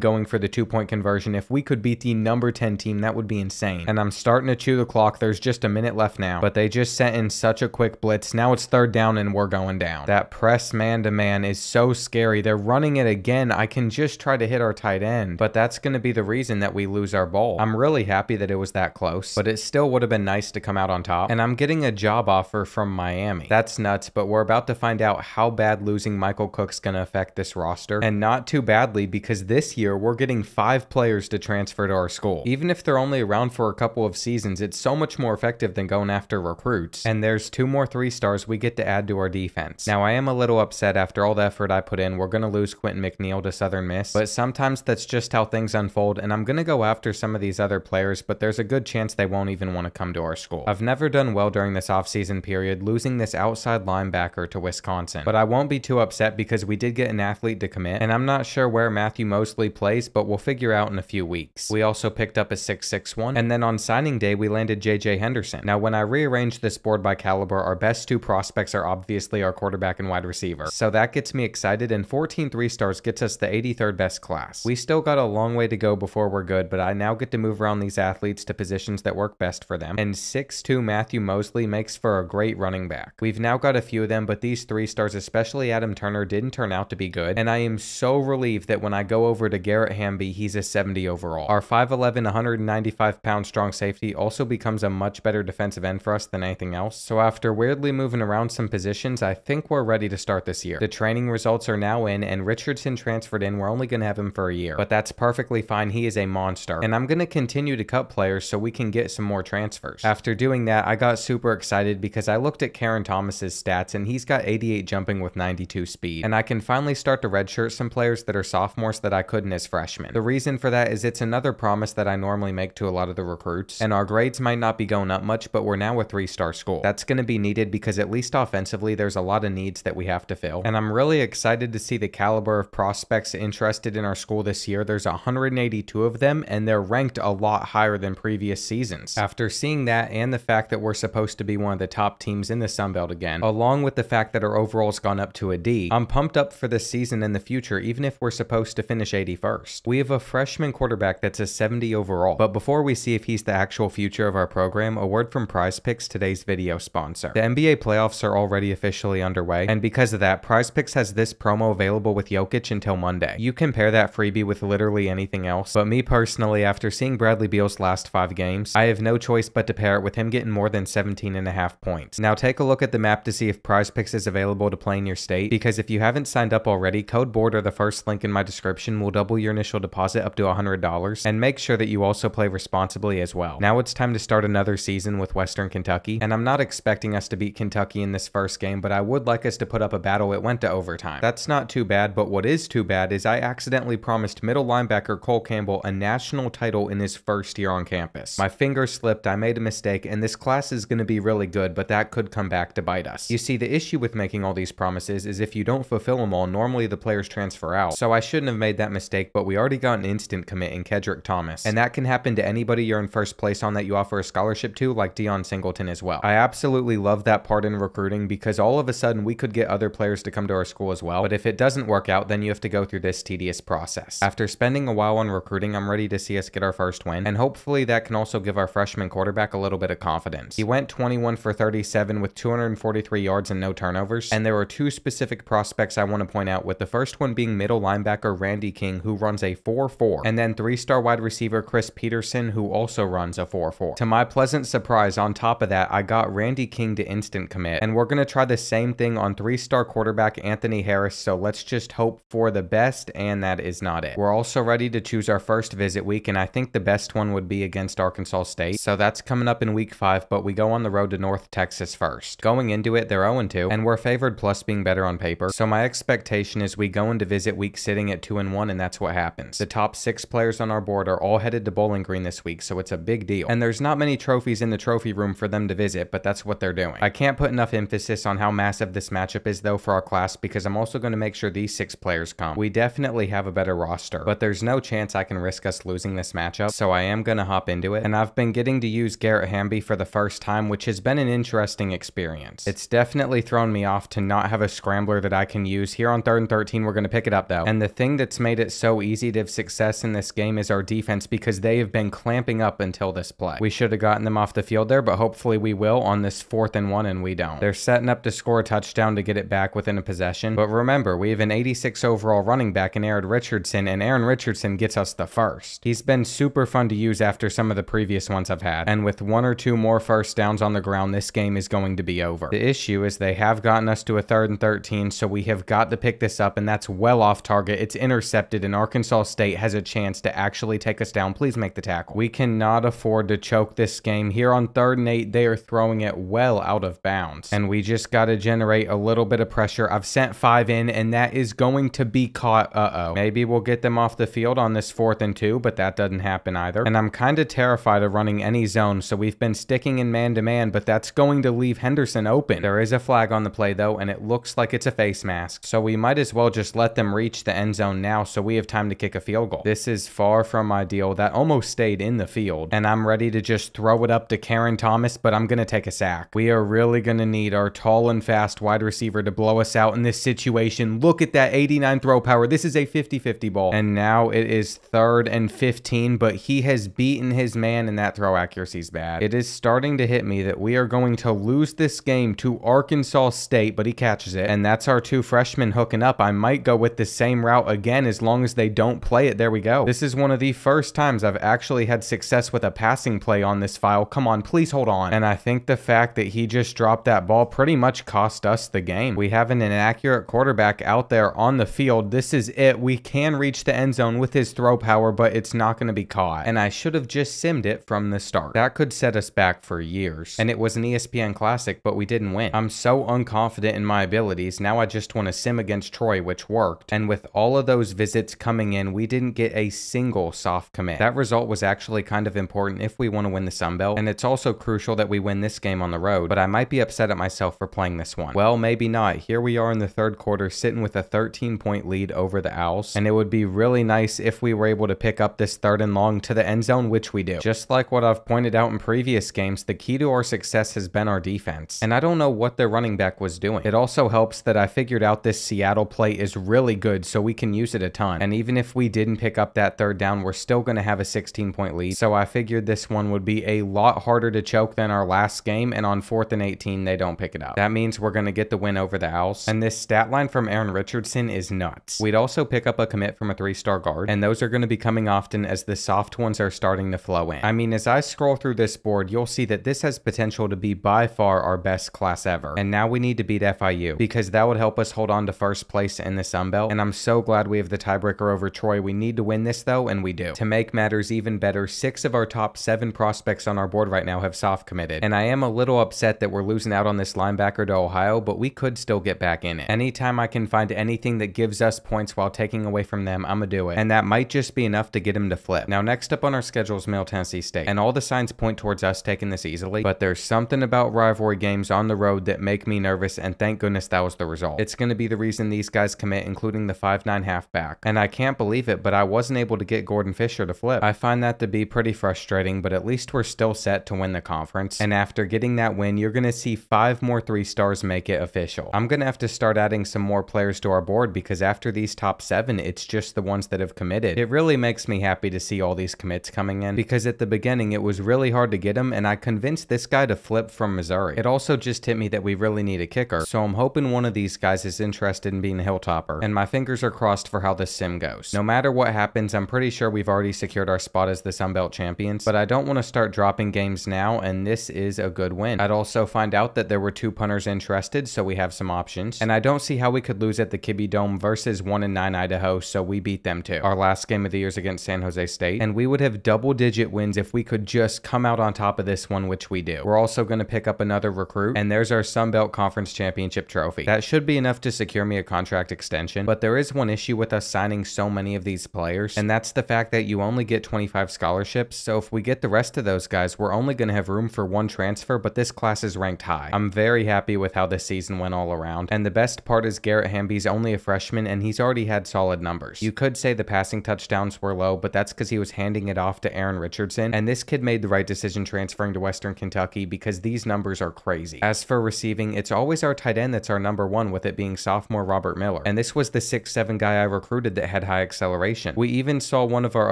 going for the two-point conversion. If we could beat the number ten team, that would be insane. And I'm starting to chew the clock. There's just a minute left now, but they just sent in such a quick blitz. Now it's third down, and we're going down. That press man-to-man is so scary. They're running it again. I can just try to hit our tight end, but that's going to be the reason that we lose our ball. I'm really happy that it was that close, but it still would have been nice to come out on top. And I'm getting a job offer from Miami. That's nuts, but we're about to find out how bad losing Michael Cook's going to affect this roster, and not too badly, because this year we're getting five players to transfer to our school. Even if they're only around for a couple of seasons, it's so much more effective than going after recruits. And there's two more three stars we get to add to our defense. Now, I am a little upset after all the effort I put in. We're going to lose Quentin McNeil to Southern Miss, but sometimes that's just how things unfold, and I'm going to go after some of these other players, but there's a good chance they won't even want to come to our school. I've never done well during this offseason period, losing this outside linebacker to Wisconsin, but I won't be too upset because we did get an athlete to commit, and I'm not sure where Matthew Mosley plays, but we'll figure out in a few weeks. We also picked up a six six one, and then on signing day, we landed J J Henderson. Now, when I rearranged this board by caliber, our best two prospects are obviously our quarterback and wide receiver, so that gets me excited, and fourteen three stars gets us the eighty-third best class. We still got a long way to go before we're good, but I now get to move around these athletes to positions that work best for them, and six two Matthew Mosley makes for a great running back. We've now got a few of them, but these three stars, especially Adam Turner, didn't turn out to be good, and I am so relieved that when I go over to Garrett Hamby, he's a seventy overall. Our five eleven, one hundred ninety-five pound strong safety also becomes a much better defensive end for us than anything else, so after weirdly moving around some positions, I think we're ready to start this year. The training results are now in, and Richardson transferred in. We're only going to have him for a year, but that's perfectly fine. He is a monster, and I'm going to continue to cut players so we can get some more transfers. After doing that, I got super excited because I looked at Karen Thomas's stats, and he's got eighty-eight jumping with ninety-two speed, and I can finally start to redshirt some players that are sophomores that I couldn't as freshmen. The reason for that is it's another promise that I normally make to a lot of the recruits, and our grades might not be going up much, but we're now a three-star school. That's going to be needed because at least offensively, there's a lot of needs that we have to fill, and I'm really excited to see the caliber of prospects interested in our school this year. There's one hundred eighty-two of them, and they're ranked a lot higher than previous seasons. After seeing that, and the fact that we're supposed to be one of the top teams in the Sun Belt again, along with the fact that our overall's gone up to a D, I'm pumped up for this season in the future, even if we're supposed to finish eighty-first. We have a freshman quarterback that's a seventy overall, but before we see if he's the actual future of our program, a word from Prize Picks, today's video sponsor. The N B A playoffs are already officially underway, and because of that, Prize Picks has this promo available with Jokic until Monday. You can pair that freebie with literally anything else, but me personally, after seeing Bradley Beal's last five games, I have no choice but to pair it with him getting more than seventeen and a half points. Now take a look at the map to see if Prize Picks is available to play in your state, because if you haven't signed up already, code BOARD or the first link in my description will double your initial deposit up to one hundred dollars, and make sure that you also play responsibly as well. Now it's time to start another season with Western Kentucky, and I'm not expecting us to beat Kentucky in this first game, but I would like us to put up a battle. It went to overtime. That's not too bad, but what is too bad is I accidentally promised middle linebacker Cole Campbell a national title in his first year on campus. My finger slipped, I made a mistake, and this class is going to be really good, but that could come back to bite us. You see, the issue with making all these promises is if you don't fulfill them all, normally the players transfer out, so I shouldn't have made that mistake, but we already got an instant commit in Kedrick Thomas, and that can happen to anybody you're in first place on that you offer a scholarship to, like Deion Singleton as well. I absolutely love that part in recruiting because all of a sudden we could get other players to come to our school as well, but if it doesn't work out, then you have to go through this tedious process. After spending a while on recruiting, I'm ready to see us get our first win, and hopefully that can also give our freshman quarterback a little bit of confidence. He went twenty-one for thirty-seven with two hundred forty-three yards and no turnovers, and there were two specific prospects I want to point out, with the first one being middle linebacker Randy King, who runs a four four, and then three-star wide receiver Chris Peterson, who also runs a four four. To my pleasant surprise, on top of that, I got Randy King to instant commit, and we're going to try the same thing on three-star quarterback Anthony Harris, so let's just hope for the best, and that is not it. We're also ready to choose our first visit week, and I think the best one would be against Arkansas State, so that's coming coming up in week five, but we go on the road to North Texas first. Going into it, they're oh and two, and we're favored plus being better on paper, so my expectation is we go into visit week sitting at two and one, and that's what happens. The top six players on our board are all headed to Bowling Green this week, so it's a big deal. And there's not many trophies in the trophy room for them to visit, but that's what they're doing. I can't put enough emphasis on how massive this matchup is, though, for our class, because I'm also going to make sure these six players come. We definitely have a better roster, but there's no chance I can risk us losing this matchup, so I am going to hop into it. And I've been getting to use Garrett Hamby for the first time, which has been an interesting experience. It's definitely thrown me off to not have a scrambler that I can use. Here on third and thirteen, we're going to pick it up, though. And the thing that's made it so easy to have success in this game is our defense, because they have been clamping up until this play. We should have gotten them off the field there, but hopefully we will on this fourth and one, and we don't. They're setting up to score a touchdown to get it back within a possession. But remember, we have an eighty-six overall running back in Aaron Richardson, and Aaron Richardson gets us the first. He's been super fun to use after some of the previous ones I've had, and with one or two more first downs on the ground, this game is going to be over. The issue is they have gotten us to a third and thirteen, so we have got to pick this up, and that's well off target. It's intercepted, and Arkansas State has a chance to actually take us down. Please make the tackle. We cannot afford to choke this game. Here on third and eight, they are throwing it well out of bounds, and we just got to generate a little bit of pressure. I've sent five in, and that is going to be caught. Uh-oh. Maybe we'll get them off the field on this fourth and two, but that doesn't happen either, and I'm kind of terrified of running any zone, so we've been sticking in man-to-man, but that's going to leave Henderson open. There is a flag on the play, though, and it looks like it's a face mask, so we might as well just let them reach the end zone now, so we have time to kick a field goal. This is far from ideal. That almost stayed in the field, and I'm ready to just throw it up to Karen Thomas, but I'm going to take a sack. We are really going to need our tall and fast wide receiver to blow us out in this situation. Look at that eighty-nine throw power. This is a fifty fifty ball, and now it is third and fifteen, but he has beaten his man, and that throw accuracy is bad. It is starting to hit me that we are going to lose this game to Arkansas State, but he catches it, and that's our two freshmen hooking up. I might go with the same route again as long as they don't play it. There we go. This is one of the first times I've actually had success with a passing play on this file. Come on, please hold on. And I think the fact that he just dropped that ball pretty much cost us the game. We have an inaccurate quarterback out there on the field. This is it. We can reach the end zone with his throw power, but it's not going to be caught, and I should have just simmed it from the start. That could set us back for years, and it was an E S P N Classic, but we didn't win. I'm so unconfident in my abilities. Now I just want to sim against Troy, which worked, and with all of those visits coming in, we didn't get a single soft commit. That result was actually kind of important if we want to win the Sun Belt, and it's also crucial that we win this game on the road, but I might be upset at myself for playing this one. Well, maybe not. Here we are in the third quarter, sitting with a thirteen point lead over the Owls, and it would be really nice if we were able to pick up this third and long to the end zone, which we do. Just like what I've pointed out in previous games, the key to our success has been our defense, and I don't know what their running back was doing. It also helps that I figured out this Seattle play is really good, so we can use it a ton, and even if we didn't pick up that third down, we're still going to have a sixteen point lead, so I figured this one would be a lot harder to choke than our last game, and on fourth and eighteen, they don't pick it up. That means we're going to get the win over the Owls, and this stat line from Aaron Richardson is nuts. We'd also pick up a commit from a three-star guard, and those are going to be coming often as the soft ones are starting to flow in. I mean, as I scroll through this board, you'll see that this has potential to be by far our best class ever, and now we need to beat F I U, because that would help us hold on to first place in the Sun Belt, and I'm so glad we have the tiebreaker over Troy. We need to win this, though, and we do. To make matters even better, six of our top seven prospects on our board right now have soft committed, and I am a little upset that we're losing out on this linebacker to Ohio, but we could still get back in it. Anytime I can find anything that gives us points while taking away from them, I'ma do it, and that might just be enough to get him to flip. Now, next up on our schedule is Middle Tennessee State, and all the signs point towards us taking this easily, but there's something about rivalry games on the road that make me nervous, and thank goodness that was the result. It's going to be the reason these guys commit, including the five nine halfback, and I can't believe it, but I wasn't able to get Gordon Fisher to flip. I find that to be pretty frustrating, but at least we're still set to win the conference, and after getting that win, you're going to see five more three stars make it official. I'm going to have to start adding some more players to our board, because after these top seven, it's just the ones that have committed. It really makes me happy to see all these commits coming in, because at the beginning, it was really hard to get them, and I convinced this guy to flip from Missouri. It also just hit me that we really need a kicker, so I'm hoping one of these guys is interested in being a Hilltopper, and my fingers are crossed for how this sim goes. No matter what happens, I'm pretty sure we've already secured our spot as the Sun Belt champions, but I don't want to start dropping games now, and this is a good win. I'd also find out that there were two punters interested, so we have some options, and I don't see how we could lose at the Kibbe Dome versus one and nine Idaho, so we beat them too. Our last game of the year is against San Jose State, and we would have double-digit wins if we could just come out out on top of this one, which we do. We're also going to pick up another recruit, and there's our Sun Belt Conference Championship trophy. That should be enough to secure me a contract extension, but there is one issue with us signing so many of these players, and that's the fact that you only get twenty-five scholarships, so if we get the rest of those guys, we're only going to have room for one transfer, but this class is ranked high. I'm very happy with how this season went all around, and the best part is Garrett Hamby's only a freshman, and he's already had solid numbers. You could say the passing touchdowns were low, but that's because he was handing it off to Aaron Richardson, and this kid made the right decision transferring to Western Kentucky because these numbers are crazy. As for receiving, it's always our tight end that's our number one, with it being sophomore Robert Miller, and this was the six seven guy I recruited that had high acceleration. We even saw one of our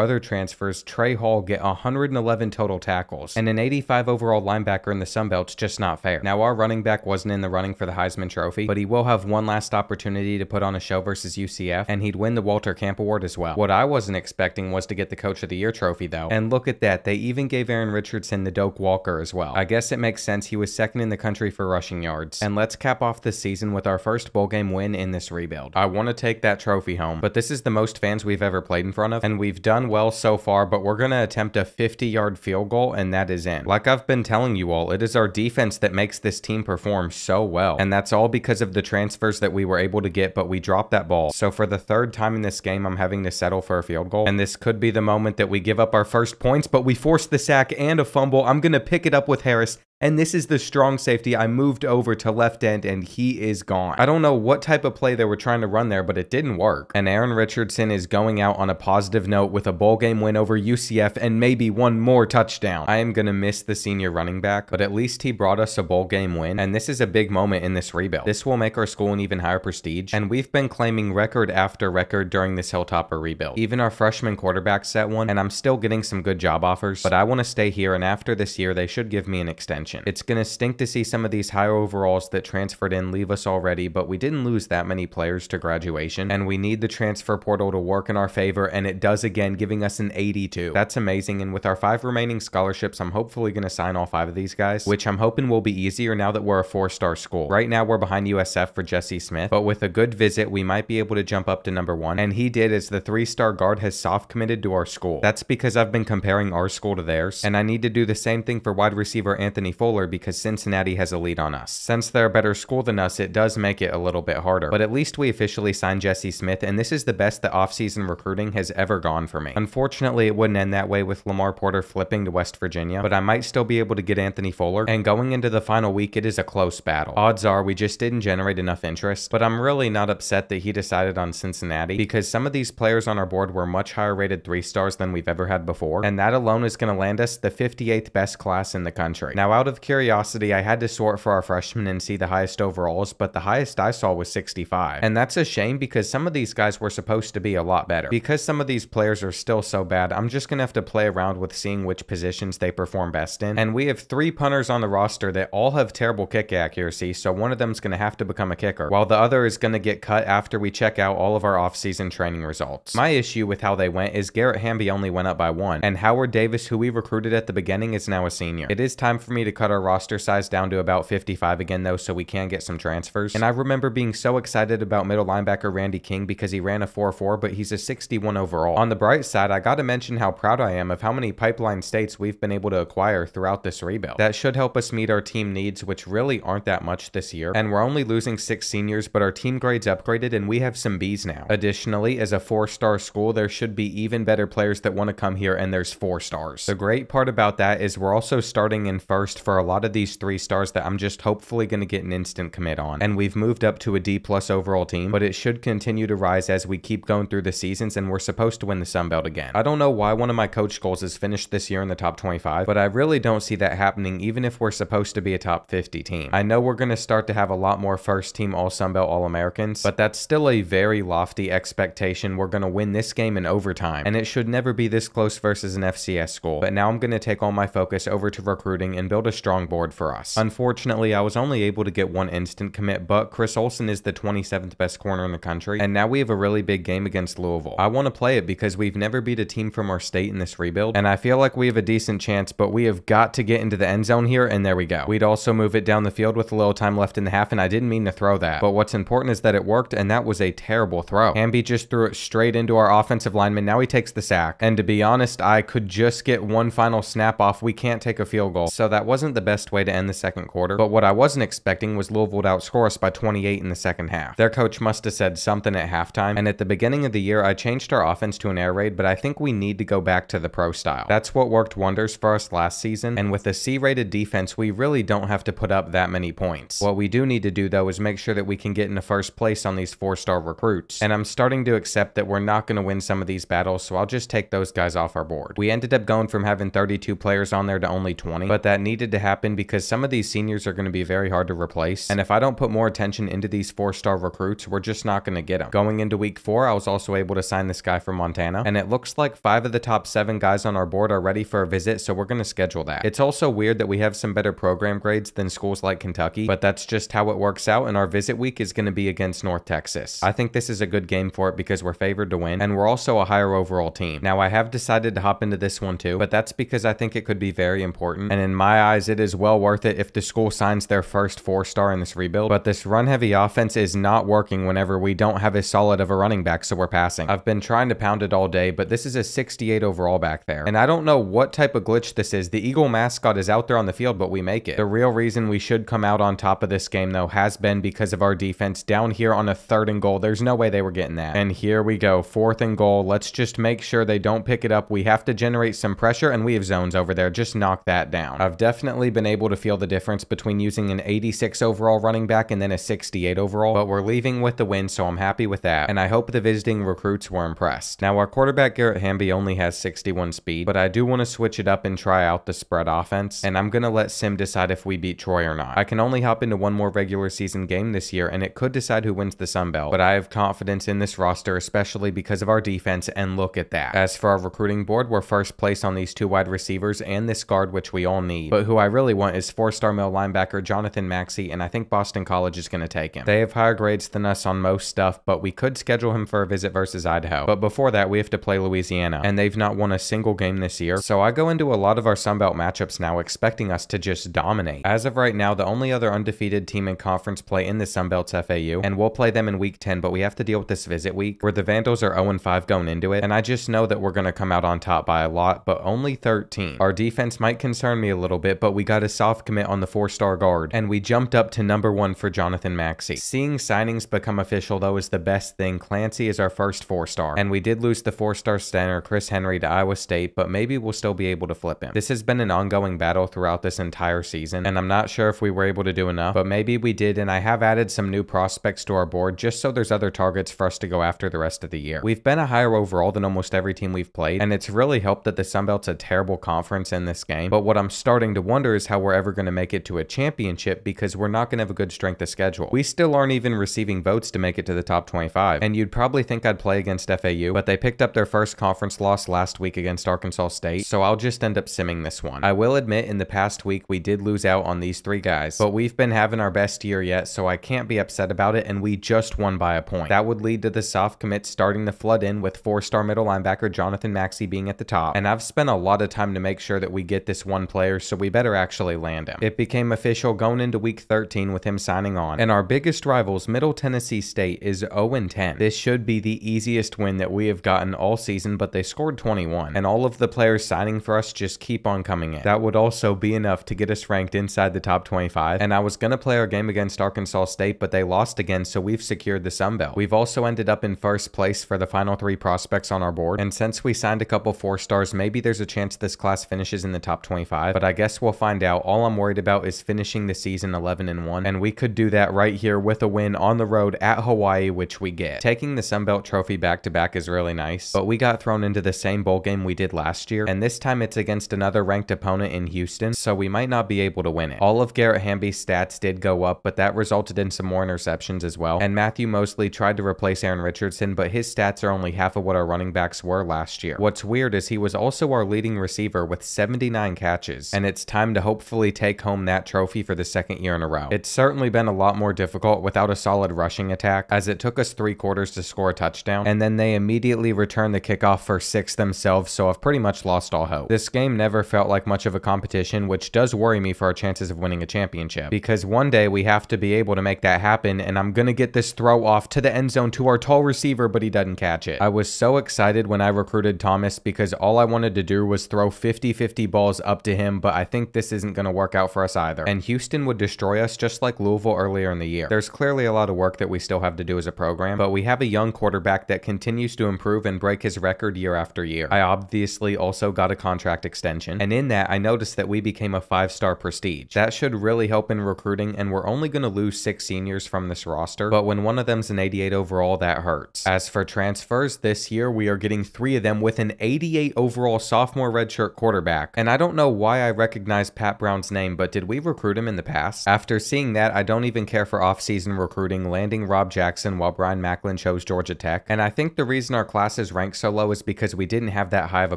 other transfers, Trey Hall, get one hundred eleven total tackles, and an eighty-five overall linebacker in the Sunbelt's just not fair. Now, our running back wasn't in the running for the Heisman Trophy, but he will have one last opportunity to put on a show versus U C F, and he'd win the Walter Camp Award as well. What I wasn't expecting was to get the Coach of the Year trophy, though, and look at that, they even gave Aaron Richardson the Doak Walker as well. I guess it makes sense, he was second in the country for rushing yards. And let's cap off the season with our first bowl game win in this rebuild. I want to take that trophy home, but this is the most fans we've ever played in front of, and we've done well so far, but we're going to attempt a fifty yard field goal, and that is in. Like I've been telling you all, it is our defense that makes this team perform so well, and that's all because of the transfers that we were able to get, but we dropped that ball. So for the third time in this game, I'm having to settle for a field goal, and this could be the moment that we give up our first points, but we force the sack and a fumble. I'm going to pick it up with Harris, and this is the strong safety. I moved over to left end, and he is gone. I don't know what type of play they were trying to run there, but it didn't work. And Aaron Richardson is going out on a positive note with a bowl game win over U C F and maybe one more touchdown. I am going to miss the senior running back, but at least he brought us a bowl game win, and this is a big moment in this rebuild. This will make our school an even higher prestige, and we've been claiming record after record during this Hilltopper rebuild. Even our freshman quarterback set one, and I'm still getting some good job offers, but I want to stay here, and after this year, they should give me an extension. It's gonna stink to see some of these high overalls that transferred in leave us already, but we didn't lose that many players to graduation, and we need the transfer portal to work in our favor, and it does again, giving us an eighty-two. That's amazing, and with our five remaining scholarships, I'm hopefully gonna sign all five of these guys, which I'm hoping will be easier now that we're a four-star school. Right now, we're behind U S F for Jesse Smith, but with a good visit, we might be able to jump up to number one, and he did, as the three-star guard has soft committed to our school. That's because I've been comparing our school to theirs, and I need to do the same thing for wide receiver Anthony Fuller because Cincinnati has a lead on us. Since they're a better school than us, it does make it a little bit harder, but at least we officially signed Jesse Smith, and this is the best that offseason recruiting has ever gone for me. Unfortunately, it wouldn't end that way with Lamar Porter flipping to West Virginia, but I might still be able to get Anthony Fuller, and going into the final week, it is a close battle. Odds are we just didn't generate enough interest, but I'm really not upset that he decided on Cincinnati because some of these players on our board were much higher rated three stars than we've ever had before, and that alone is going to land us the fifty-eighth best class in the country. Now, out of curiosity, I had to sort for our freshmen and see the highest overalls, but the highest I saw was sixty-five. And that's a shame because some of these guys were supposed to be a lot better. Because some of these players are still so bad, I'm just going to have to play around with seeing which positions they perform best in. And we have three punters on the roster that all have terrible kick accuracy, so one of them's going to have to become a kicker, while the other is going to get cut after we check out all of our offseason training results. My issue with how they went is Garrett Hamby only went up by one, and Howard Davis, who we recruited at the beginning, is now a senior. It is time for me to cut our roster size down to about fifty-five again though, so we can get some transfers. And I remember being so excited about middle linebacker Randy King because he ran a four four, but he's a sixty-one overall. On the bright side, I gotta mention how proud I am of how many pipeline states we've been able to acquire throughout this rebuild. That should help us meet our team needs, which really aren't that much this year, and we're only losing six seniors, but our team grades upgraded and we have some B's now. Additionally, as a four-star school, there should be even better players that want to come here, and there's four stars. The great part about that is we're also starting in first for a lot of these three stars that I'm just hopefully going to get an instant commit on, and we've moved up to a D plus overall team, but it should continue to rise as we keep going through the seasons, and we're supposed to win the Sun Belt again. I don't know why one of my coach goals is finished this year in the top twenty-five, but I really don't see that happening even if we're supposed to be a top fifty team. I know we're going to start to have a lot more first team all Sun Belt All-Americans, but that's still a very lofty expectation. We're going to win this game in overtime, and it should never be this close versus an F C S school, but now I'm going to take all my focus over to recruiting and build a a strong board for us. Unfortunately, I was only able to get one instant commit, but Chris Olsen is the twenty-seventh best corner in the country, and now we have a really big game against Louisville. I want to play it because we've never beat a team from our state in this rebuild, and I feel like we have a decent chance, but we have got to get into the end zone here, and there we go. We'd also move it down the field with a little time left in the half, and I didn't mean to throw that, but what's important is that it worked, and that was a terrible throw. Hamby just threw it straight into our offensive lineman. Now he takes the sack, and to be honest, I could just get one final snap off. We can't take a field goal, so that wasn't the best way to end the second quarter, but what I wasn't expecting was Louisville to outscore us by twenty-eight in the second half. Their coach must have said something at halftime, and at the beginning of the year, I changed our offense to an air raid, but I think we need to go back to the pro style. That's what worked wonders for us last season, and with a C-rated defense, we really don't have to put up that many points. What we do need to do, though, is make sure that we can get into first place on these four-star recruits, and I'm starting to accept that we're not going to win some of these battles, so I'll just take those guys off our board. We ended up going from having thirty-two players on there to only twenty, but that needed to happen because some of these seniors are going to be very hard to replace, and if I don't put more attention into these four-star recruits, we're just not going to get them. Going into week four, I was also able to sign this guy from Montana, and it looks like five of the top seven guys on our board are ready for a visit, so we're going to schedule that. It's also weird that we have some better program grades than schools like Kentucky, but that's just how it works out, and our visit week is going to be against North Texas. I think this is a good game for it because we're favored to win, and we're also a higher overall team. Now, I have decided to hop into this one too, but that's because I think it could be very important, and in my eyes, it is well worth it if the school signs their first four-star in this rebuild, but this run-heavy offense is not working whenever we don't have as solid of a running back, so we're passing. I've been trying to pound it all day, but this is a sixty-eight overall back there, and I don't know what type of glitch this is. The Eagle mascot is out there on the field, but we make it. The real reason we should come out on top of this game, though, has been because of our defense down here on a third and goal. There's no way they were getting that, and here we go, fourth and goal. Let's just make sure they don't pick it up. We have to generate some pressure, and we have zones over there. Just knock that down. I've definitely been able to feel the difference between using an eighty-six overall running back and then a sixty-eight overall, but we're leaving with the win, so I'm happy with that, and I hope the visiting recruits were impressed. Now, our quarterback Garrett Hamby only has sixty-one speed, but I do want to switch it up and try out the spread offense, and I'm going to let Sim decide if we beat Troy or not. I can only hop into one more regular season game this year, and it could decide who wins the Sun Belt, but I have confidence in this roster, especially because of our defense, and look at that. As for our recruiting board, we're first place on these two wide receivers and this guard, which we all need, but who I really want is four-star middle linebacker Jonathan Maxey, and I think Boston College is going to take him. They have higher grades than us on most stuff, but we could schedule him for a visit versus Idaho, but before that, we have to play Louisiana, and they've not won a single game this year, so I go into a lot of our Sun Belt matchups now expecting us to just dominate. As of right now, the only other undefeated team in conference play in the Sun Belt's F A U, and we'll play them in week ten, but we have to deal with this visit week where the Vandals are oh and five going into it, and I just know that we're going to come out on top by a lot, but only thirteen. Our defense might concern me a little bit, but we got a soft commit on the four-star guard, and we jumped up to number one for Jonathan Maxey. Seeing signings become official, though, is the best thing. Clancy is our first four-star, and we did lose the four-star center Chris Henry to Iowa State, but maybe we'll still be able to flip him. This has been an ongoing battle throughout this entire season, and I'm not sure if we were able to do enough, but maybe we did, and I have added some new prospects to our board just so there's other targets for us to go after the rest of the year. We've been a higher overall than almost every team we've played, and it's really helped that the Sun Belt's a terrible conference in this game, but what I'm starting to wonder is how we're ever going to make it to a championship because we're not going to have a good strength of schedule. We still aren't even receiving votes to make it to the top twenty-five, and you'd probably think I'd play against F A U, but they picked up their first conference loss last week against Arkansas State, so I'll just end up simming this one. I will admit in the past week we did lose out on these three guys, but we've been having our best year yet, so I can't be upset about it, and we just won by a point. That would lead to the soft commits starting to flood in with four-star middle linebacker Jonathan Maxey being at the top, and I've spent a lot of time to make sure that we get this one player, so we better actually land him. It became official going into week thirteen with him signing on, and our biggest rivals, Middle Tennessee State, is oh and ten. This should be the easiest win that we have gotten all season, but they scored twenty-one, and all of the players signing for us just keep on coming in. That would also be enough to get us ranked inside the top twenty-five, and I was going to play our game against Arkansas State, but they lost again, so we've secured the Sun Belt. We've also ended up in first place for the final three prospects on our board, and since we signed a couple four stars, maybe there's a chance this class finishes in the top twenty-five, but I guess we'll find out. All I'm worried about is finishing the season eleven and one, and we could do that right here with a win on the road at Hawaii, which we get. Taking the Sun Belt trophy back to back is really nice, but we got thrown into the same bowl game we did last year, and this time it's against another ranked opponent in Houston, so we might not be able to win it. All of Garrett Hamby's stats did go up, but that resulted in some more interceptions as well, and Matthew Mosley tried to replace Aaron Richardson, but his stats are only half of what our running backs were last year. What's weird is he was also our leading receiver with seventy-nine catches, and it's time time to hopefully take home that trophy for the second year in a row. It's certainly been a lot more difficult without a solid rushing attack, as it took us three quarters to score a touchdown, and then they immediately returned the kickoff for six themselves, so I've pretty much lost all hope. This game never felt like much of a competition, which does worry me for our chances of winning a championship, because one day we have to be able to make that happen, and I'm gonna get this throw off to the end zone to our tall receiver, but he doesn't catch it. I was so excited when I recruited Thomas because all I wanted to do was throw fifty fifty balls up to him, but I think this isn't gonna work out for us either, and Houston would destroy us just like Louisville earlier in the year. There's clearly a lot of work that we still have to do as a program, but we have a young quarterback that continues to improve and break his record year after year. I obviously also got a contract extension, and in that I noticed that we became a five-star prestige. That should really help in recruiting, and we're only gonna lose six seniors from this roster, but when one of them's an eighty-eight overall, that hurts. As for transfers, this year we are getting three of them with an eighty-eight overall sophomore redshirt quarterback, and I don't know why I recognize Pat Brown's name, but did we recruit him in the past? After seeing that, I don't even care for offseason recruiting, landing Rob Jackson while Brian Macklin chose Georgia Tech, and I think the reason our classes rank so low is because we didn't have that high of a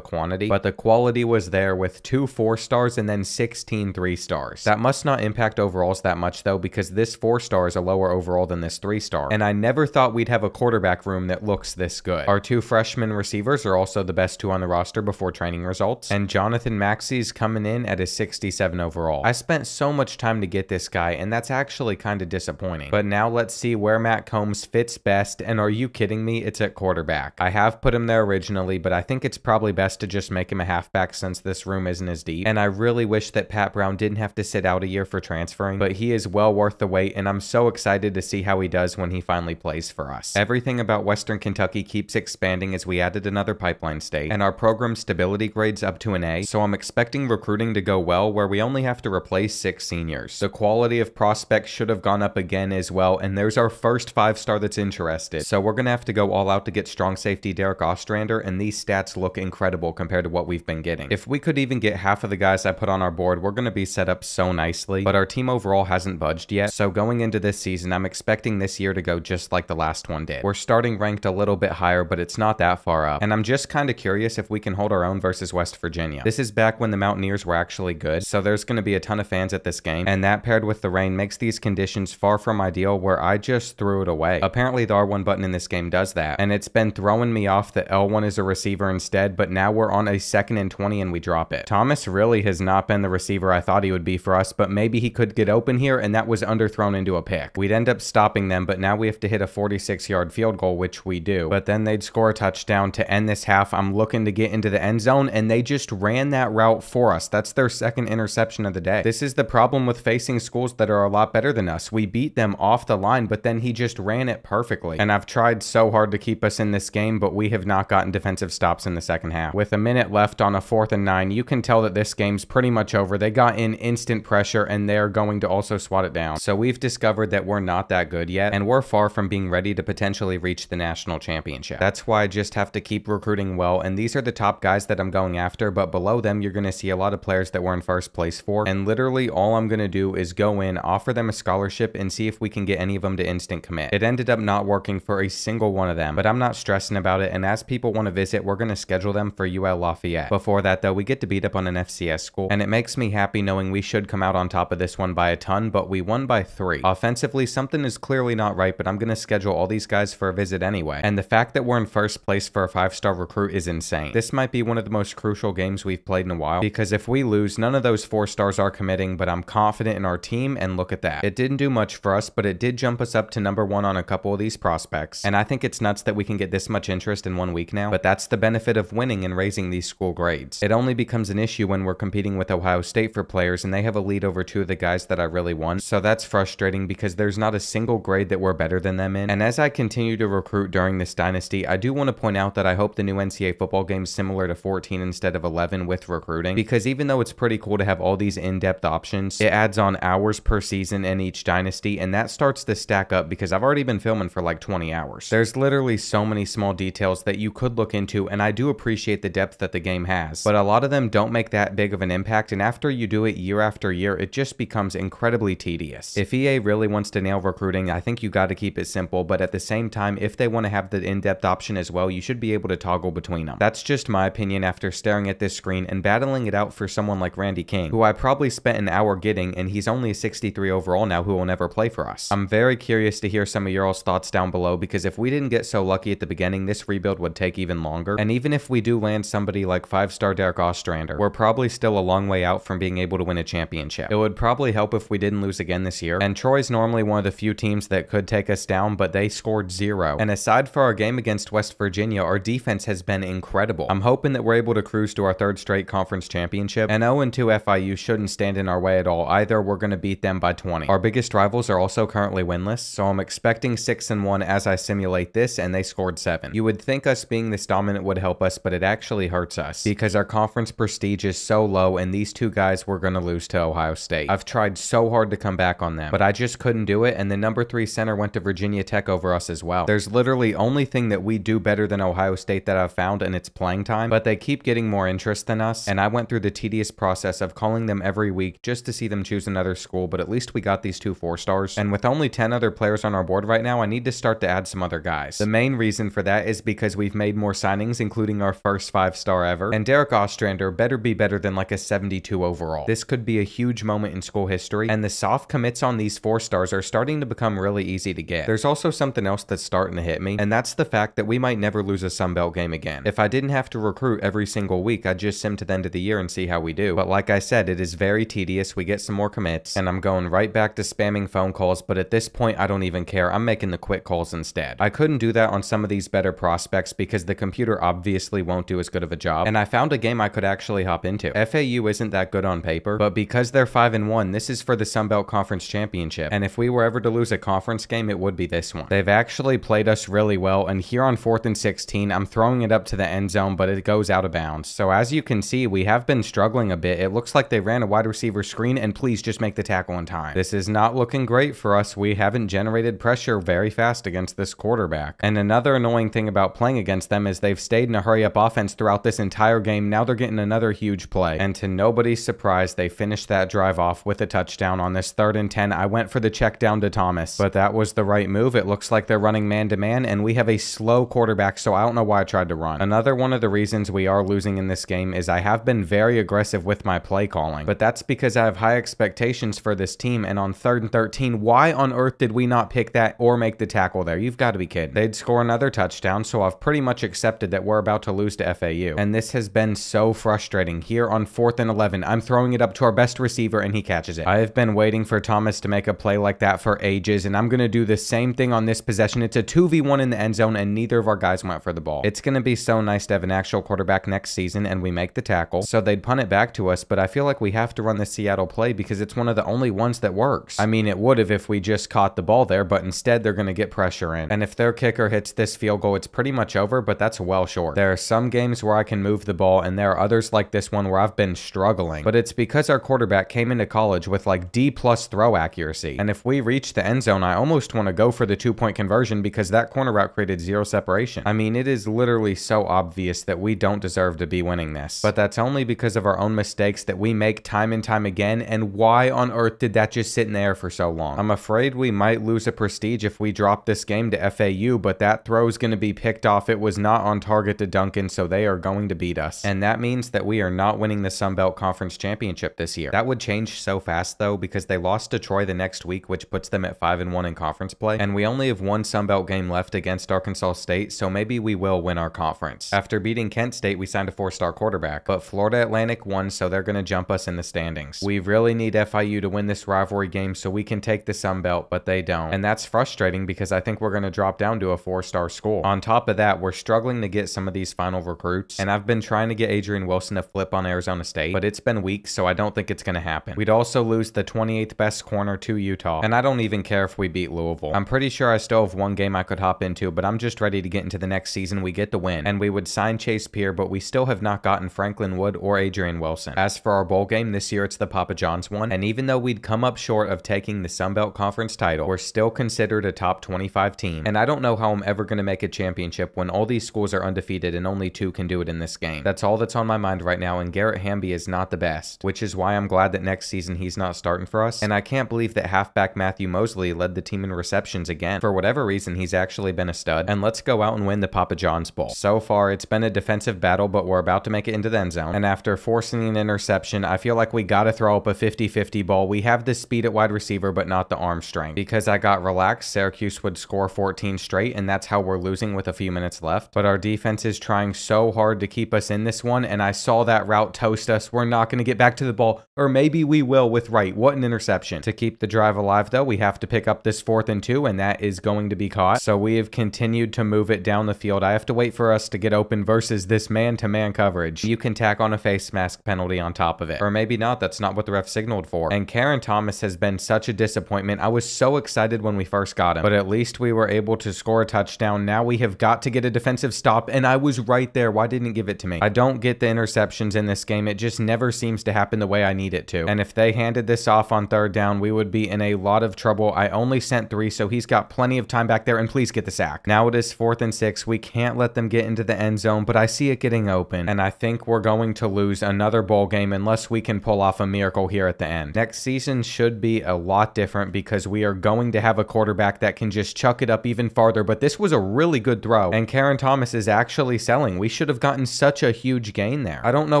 quantity, but the quality was there with two four stars and then sixteen three stars. That must not impact overalls that much though, because this four star is a lower overall than this three star, and I never thought we'd have a quarterback room that looks this good. Our two freshman receivers are also the best two on the roster before training results, and Jonathan Maxey's coming in at a sixty-seven overall. I spent so much time to get this guy, and that's actually kind of disappointing. But now let's see where Matt Combs fits best, and are you kidding me? It's at quarterback. I have put him there originally, but I think it's probably best to just make him a halfback since this room isn't as deep, and I really wish that Pat Brown didn't have to sit out a year for transferring, but he is well worth the wait, and I'm so excited to see how he does when he finally plays for us. Everything about Western Kentucky keeps expanding as we added another pipeline state, and our program stability grades up to an A, so I'm expecting recruiting to go well where we only have to replace six seniors. The quality of prospects should have gone up again as well, and there's our first five-star that's interested, so we're gonna have to go all out to get strong safety Derek Ostrander, and these stats look incredible compared to what we've been getting. If we could even get half of the guys I put on our board, we're gonna be set up so nicely, but our team overall hasn't budged yet, so going into this season, I'm expecting this year to go just like the last one did. We're starting ranked a little bit higher, but it's not that far up, and I'm just kind of curious if we can hold our own versus West Virginia. This is back when the Mountaineers were actually good, so there's gonna be a ton of fans at this game, and that paired with the rain makes these conditions far from ideal where I just threw it away. Apparently the R one button in this game does that, and it's been throwing me off that L one is a receiver instead, but now we're on a second and twenty and we drop it. Thomas really has not been the receiver I thought he would be for us, but maybe he could get open here, and that was underthrown into a pick. We'd end up stopping them, but now we have to hit a forty-six yard field goal, which we do, but then they'd score a touchdown to end this half. I'm looking to get into the end zone, and they just ran that route for us. That's their second interception of the day. This is the problem with facing schools that are a lot better than us. We beat them off the line, but then he just ran it perfectly, and I've tried so hard to keep us in this game, but we have not gotten defensive stops in the second half. With a minute left on a fourth and nine, you can tell that this game's pretty much over. They got in instant pressure, and they're going to also swat it down. So we've discovered that we're not that good yet, and we're far from being ready to potentially reach the national championship. That's why I just have to keep recruiting well, and these are the top guys that I'm going after, but below them you're going to see a lot of players that we're in first place for, and literally all I'm going to do is go in, offer them a scholarship, and see if we can get any of them to instant commit. It ended up not working for a single one of them, but I'm not stressing about it, and as people want to visit, we're going to schedule them for U L Lafayette. Before that though, we get to beat up on an F C S school, and it makes me happy knowing we should come out on top of this one by a ton, but we won by three. Offensively, something is clearly not right, but I'm going to schedule all these guys for a visit anyway, and the fact that we're in first place for a five-star recruit is insane. This might be one of the most crucial games we've played in a while, because if we lose, none of those four stars are committing, but I'm confident in our team, and look at that. It didn't do much for us, but it did jump us up to number one on a couple of these prospects, and I think it's nuts that we can get this much interest in one week now, but that's the benefit of winning and raising these school grades. It only becomes an issue when we're competing with Ohio State for players, and they have a lead over two of the guys that I really want, so that's frustrating because there's not a single grade that we're better than them in. And as I continue to recruit during this dynasty, I do want to point out that I hope the new N C double A football game is similar to fourteen instead of eleven with recruiting, because even though it's pretty cool to have all these in-depth options, it adds on hours per season in each dynasty, and that starts to stack up because I've already been filming for like twenty hours. There's literally so many small details that you could look into, and I do appreciate the depth that the game has, but a lot of them don't make that big of an impact, and after you do it year after year, it just becomes incredibly tedious. If E A really wants to nail recruiting, I think you got to keep it simple, but at the same time, if they want to have the in-depth option as well, you should be able to toggle between them. That's just my opinion after staring at this screen and battling it out for someone like Randy Randy King, who I probably spent an hour getting, and he's only a sixty-three overall now who will never play for us. I'm very curious to hear some of your all's thoughts down below, because if we didn't get so lucky at the beginning, this rebuild would take even longer, and even if we do land somebody like five-star Derek Ostrander, we're probably still a long way out from being able to win a championship. It would probably help if we didn't lose again this year, and Troy's normally one of the few teams that could take us down, but they scored zero. And aside from our game against West Virginia, our defense has been incredible. I'm hoping that we're able to cruise to our third straight conference championship, and oh and two F I U shouldn't stand in our way at all either. We're going to beat them by twenty. Our biggest rivals are also currently winless, so I'm expecting six and one as I simulate this, and they scored seven. You would think us being this dominant would help us, but it actually hurts us, because our conference prestige is so low, and these two guys were going to lose to Ohio State. I've tried so hard to come back on them, but I just couldn't do it, and the number three center went to Virginia Tech over us as well. There's literally only thing that we do better than Ohio State that I've found, and it's playing time, but they keep getting more interest than us, and I went through the tedious process of calling them every week just to see them choose another school, but at least we got these two four stars, and with only ten other players on our board right now, I need to start to add some other guys. The main reason for that is because we've made more signings, including our first five star ever, and Derek Ostrander better be better than like a seventy-two overall. This could be a huge moment in school history, and the soft commits on these four stars are starting to become really easy to get. There's also something else that's starting to hit me, and that's the fact that we might never lose a Sunbelt game again. If I didn't have to recruit every single week, I'd just sim to the end of the year and see how we do. But like I said, it is very tedious. We get some more commits, and I'm going right back to spamming phone calls, but at this point, I don't even care. I'm making the quick calls instead. I couldn't do that on some of these better prospects because the computer obviously won't do as good of a job, and I found a game I could actually hop into. F A U isn't that good on paper, but because they're five and one, this is for the Sunbelt Conference Championship, and if we were ever to lose a conference game, it would be this one. They've actually played us really well, and here on fourth and sixteen, I'm throwing it up to the end zone, but it goes out of bounds. So as you can see, we have been struggling a bit. It looks like they ran a wide receiver screen, and please just make the tackle in time. This is not looking great for us. We haven't generated pressure very fast against this quarterback. And another annoying thing about playing against them is they've stayed in a hurry-up offense throughout this entire game. Now they're getting another huge play. And to nobody's surprise, they finished that drive off with a touchdown on this third and ten. I went for the check down to Thomas, but that was the right move. It looks like they're running man-to-man, and we have a slow quarterback, so I don't know why I tried to run. Another one of the reasons we are losing in this game is I have been very aggressive with my play calling, but that's because I have high expectations for this team, and on third and thirteen, why on earth did we not pick that or make the tackle there? You've got to be kidding. They'd score another touchdown, so I've pretty much accepted that we're about to lose to F A U, and this has been so frustrating. Here on fourth and eleven, I'm throwing it up to our best receiver, and he catches it. I have been waiting for Thomas to make a play like that for ages, and I'm going to do the same thing on this possession. It's a two v one in the end zone, and neither of our guys went for the ball. It's going to be so nice to have an actual quarterback next season, and we make the tackle, so they'd punt it back to us, but I feel like we have to run the Seattle play because it's one of the only ones that works. I mean, it would have if we just caught the ball there, but instead they're going to get pressure in, and if their kicker hits this field goal, it's pretty much over, but that's well short. There are some games where I can move the ball, and there are others like this one where I've been struggling, but it's because our quarterback came into college with like D plus throw accuracy, and if we reach the end zone, I almost want to go for the two-point conversion because that corner route created zero separation. I mean, it is literally so obvious that we don't deserve to be winning this, but that's only because of our own mistakes that we make time and time again, and why on earth did that just sit in the air for so long? I'm afraid we might lose a prestige if we drop this game to F A U, but that throw is going to be picked off. It was not on target to Duncan, so they are going to beat us, and that means that we are not winning the Sunbelt Conference Championship this year. That would change so fast though, because they lost to Troy the next week, which puts them at five and one in conference play, and we only have one Sunbelt game left against Arkansas State, so maybe we will win our conference. After beating Kent State, we signed a four-star quarterback, but Florida Atlantic won, so they're going to jump us in the standings. We really need F I U to win this rivalry game so we can take the Sunbelt, but they don't, and that's frustrating because I think we're going to drop down to a four-star school. On top of that, we're struggling to get some of these final recruits, and I've been trying to get Adrian Wilson to flip on Arizona State, but it's been weeks, so I don't think it's going to happen. We'd also lose the twenty-eighth best corner to Utah, and I don't even care if we beat Louisville. I'm pretty sure I still have one game I could hop into, but I'm just ready to get into the next season. We get the win, and we would sign Chase Pierre, but we still have not gotten Franklin Wood or Adrian Wilson. As for our bowl game this year, it's the Papa John's one, and even though we'd come up short of taking the Sunbelt Conference title, we're still considered a top twenty-five team, and I don't know how I'm ever going to make a championship when all these schools are undefeated and only two can do it in this game. That's all that's on my mind right now, and Garrett Hamby is not the best, which is why I'm glad that next season he's not starting for us, and I can't believe that halfback Matthew Mosley led the team in receptions again. For whatever reason, he's actually been a stud, and let's go out and win the Papa John's Bowl. So far, it's been a defensive battle, but we're about to make it into the end zone, and after forcing an interception interception. I feel like we got to throw up a fifty fifty ball. We have the speed at wide receiver, but not the arm strength. Because I got relaxed, Syracuse would score fourteen straight, and that's how we're losing with a few minutes left. But our defense is trying so hard to keep us in this one, and I saw that route toast us. We're not going to get back to the ball, or maybe we will with Wright. What an interception. To keep the drive alive, though, we have to pick up this fourth and two, and that is going to be caught. So we have continued to move it down the field. I have to wait for us to get open versus this man-to-man coverage. You can tack on a face mask penalty on top of it. Or maybe not. That's not what the ref signaled for. And Karen Thomas has been such a disappointment. I was so excited when we first got him, but at least we were able to score a touchdown. Now we have got to get a defensive stop, and I was right there. Why didn't he give it to me? I don't get the interceptions in this game. It just never seems to happen the way I need it to. And if they handed this off on third down, we would be in a lot of trouble. I only sent three, so he's got plenty of time back there, and please get the sack. Now it is fourth and six. We can't let them get into the end zone, but I see it getting open, and I think we're going to lose another bowl game unless we can pull off a miracle here at the end. Next season should be a lot different because we are going to have a quarterback that can just chuck it up even farther, but this was a really good throw, and Karen Thomas is actually selling. We should have gotten such a huge gain there. I don't know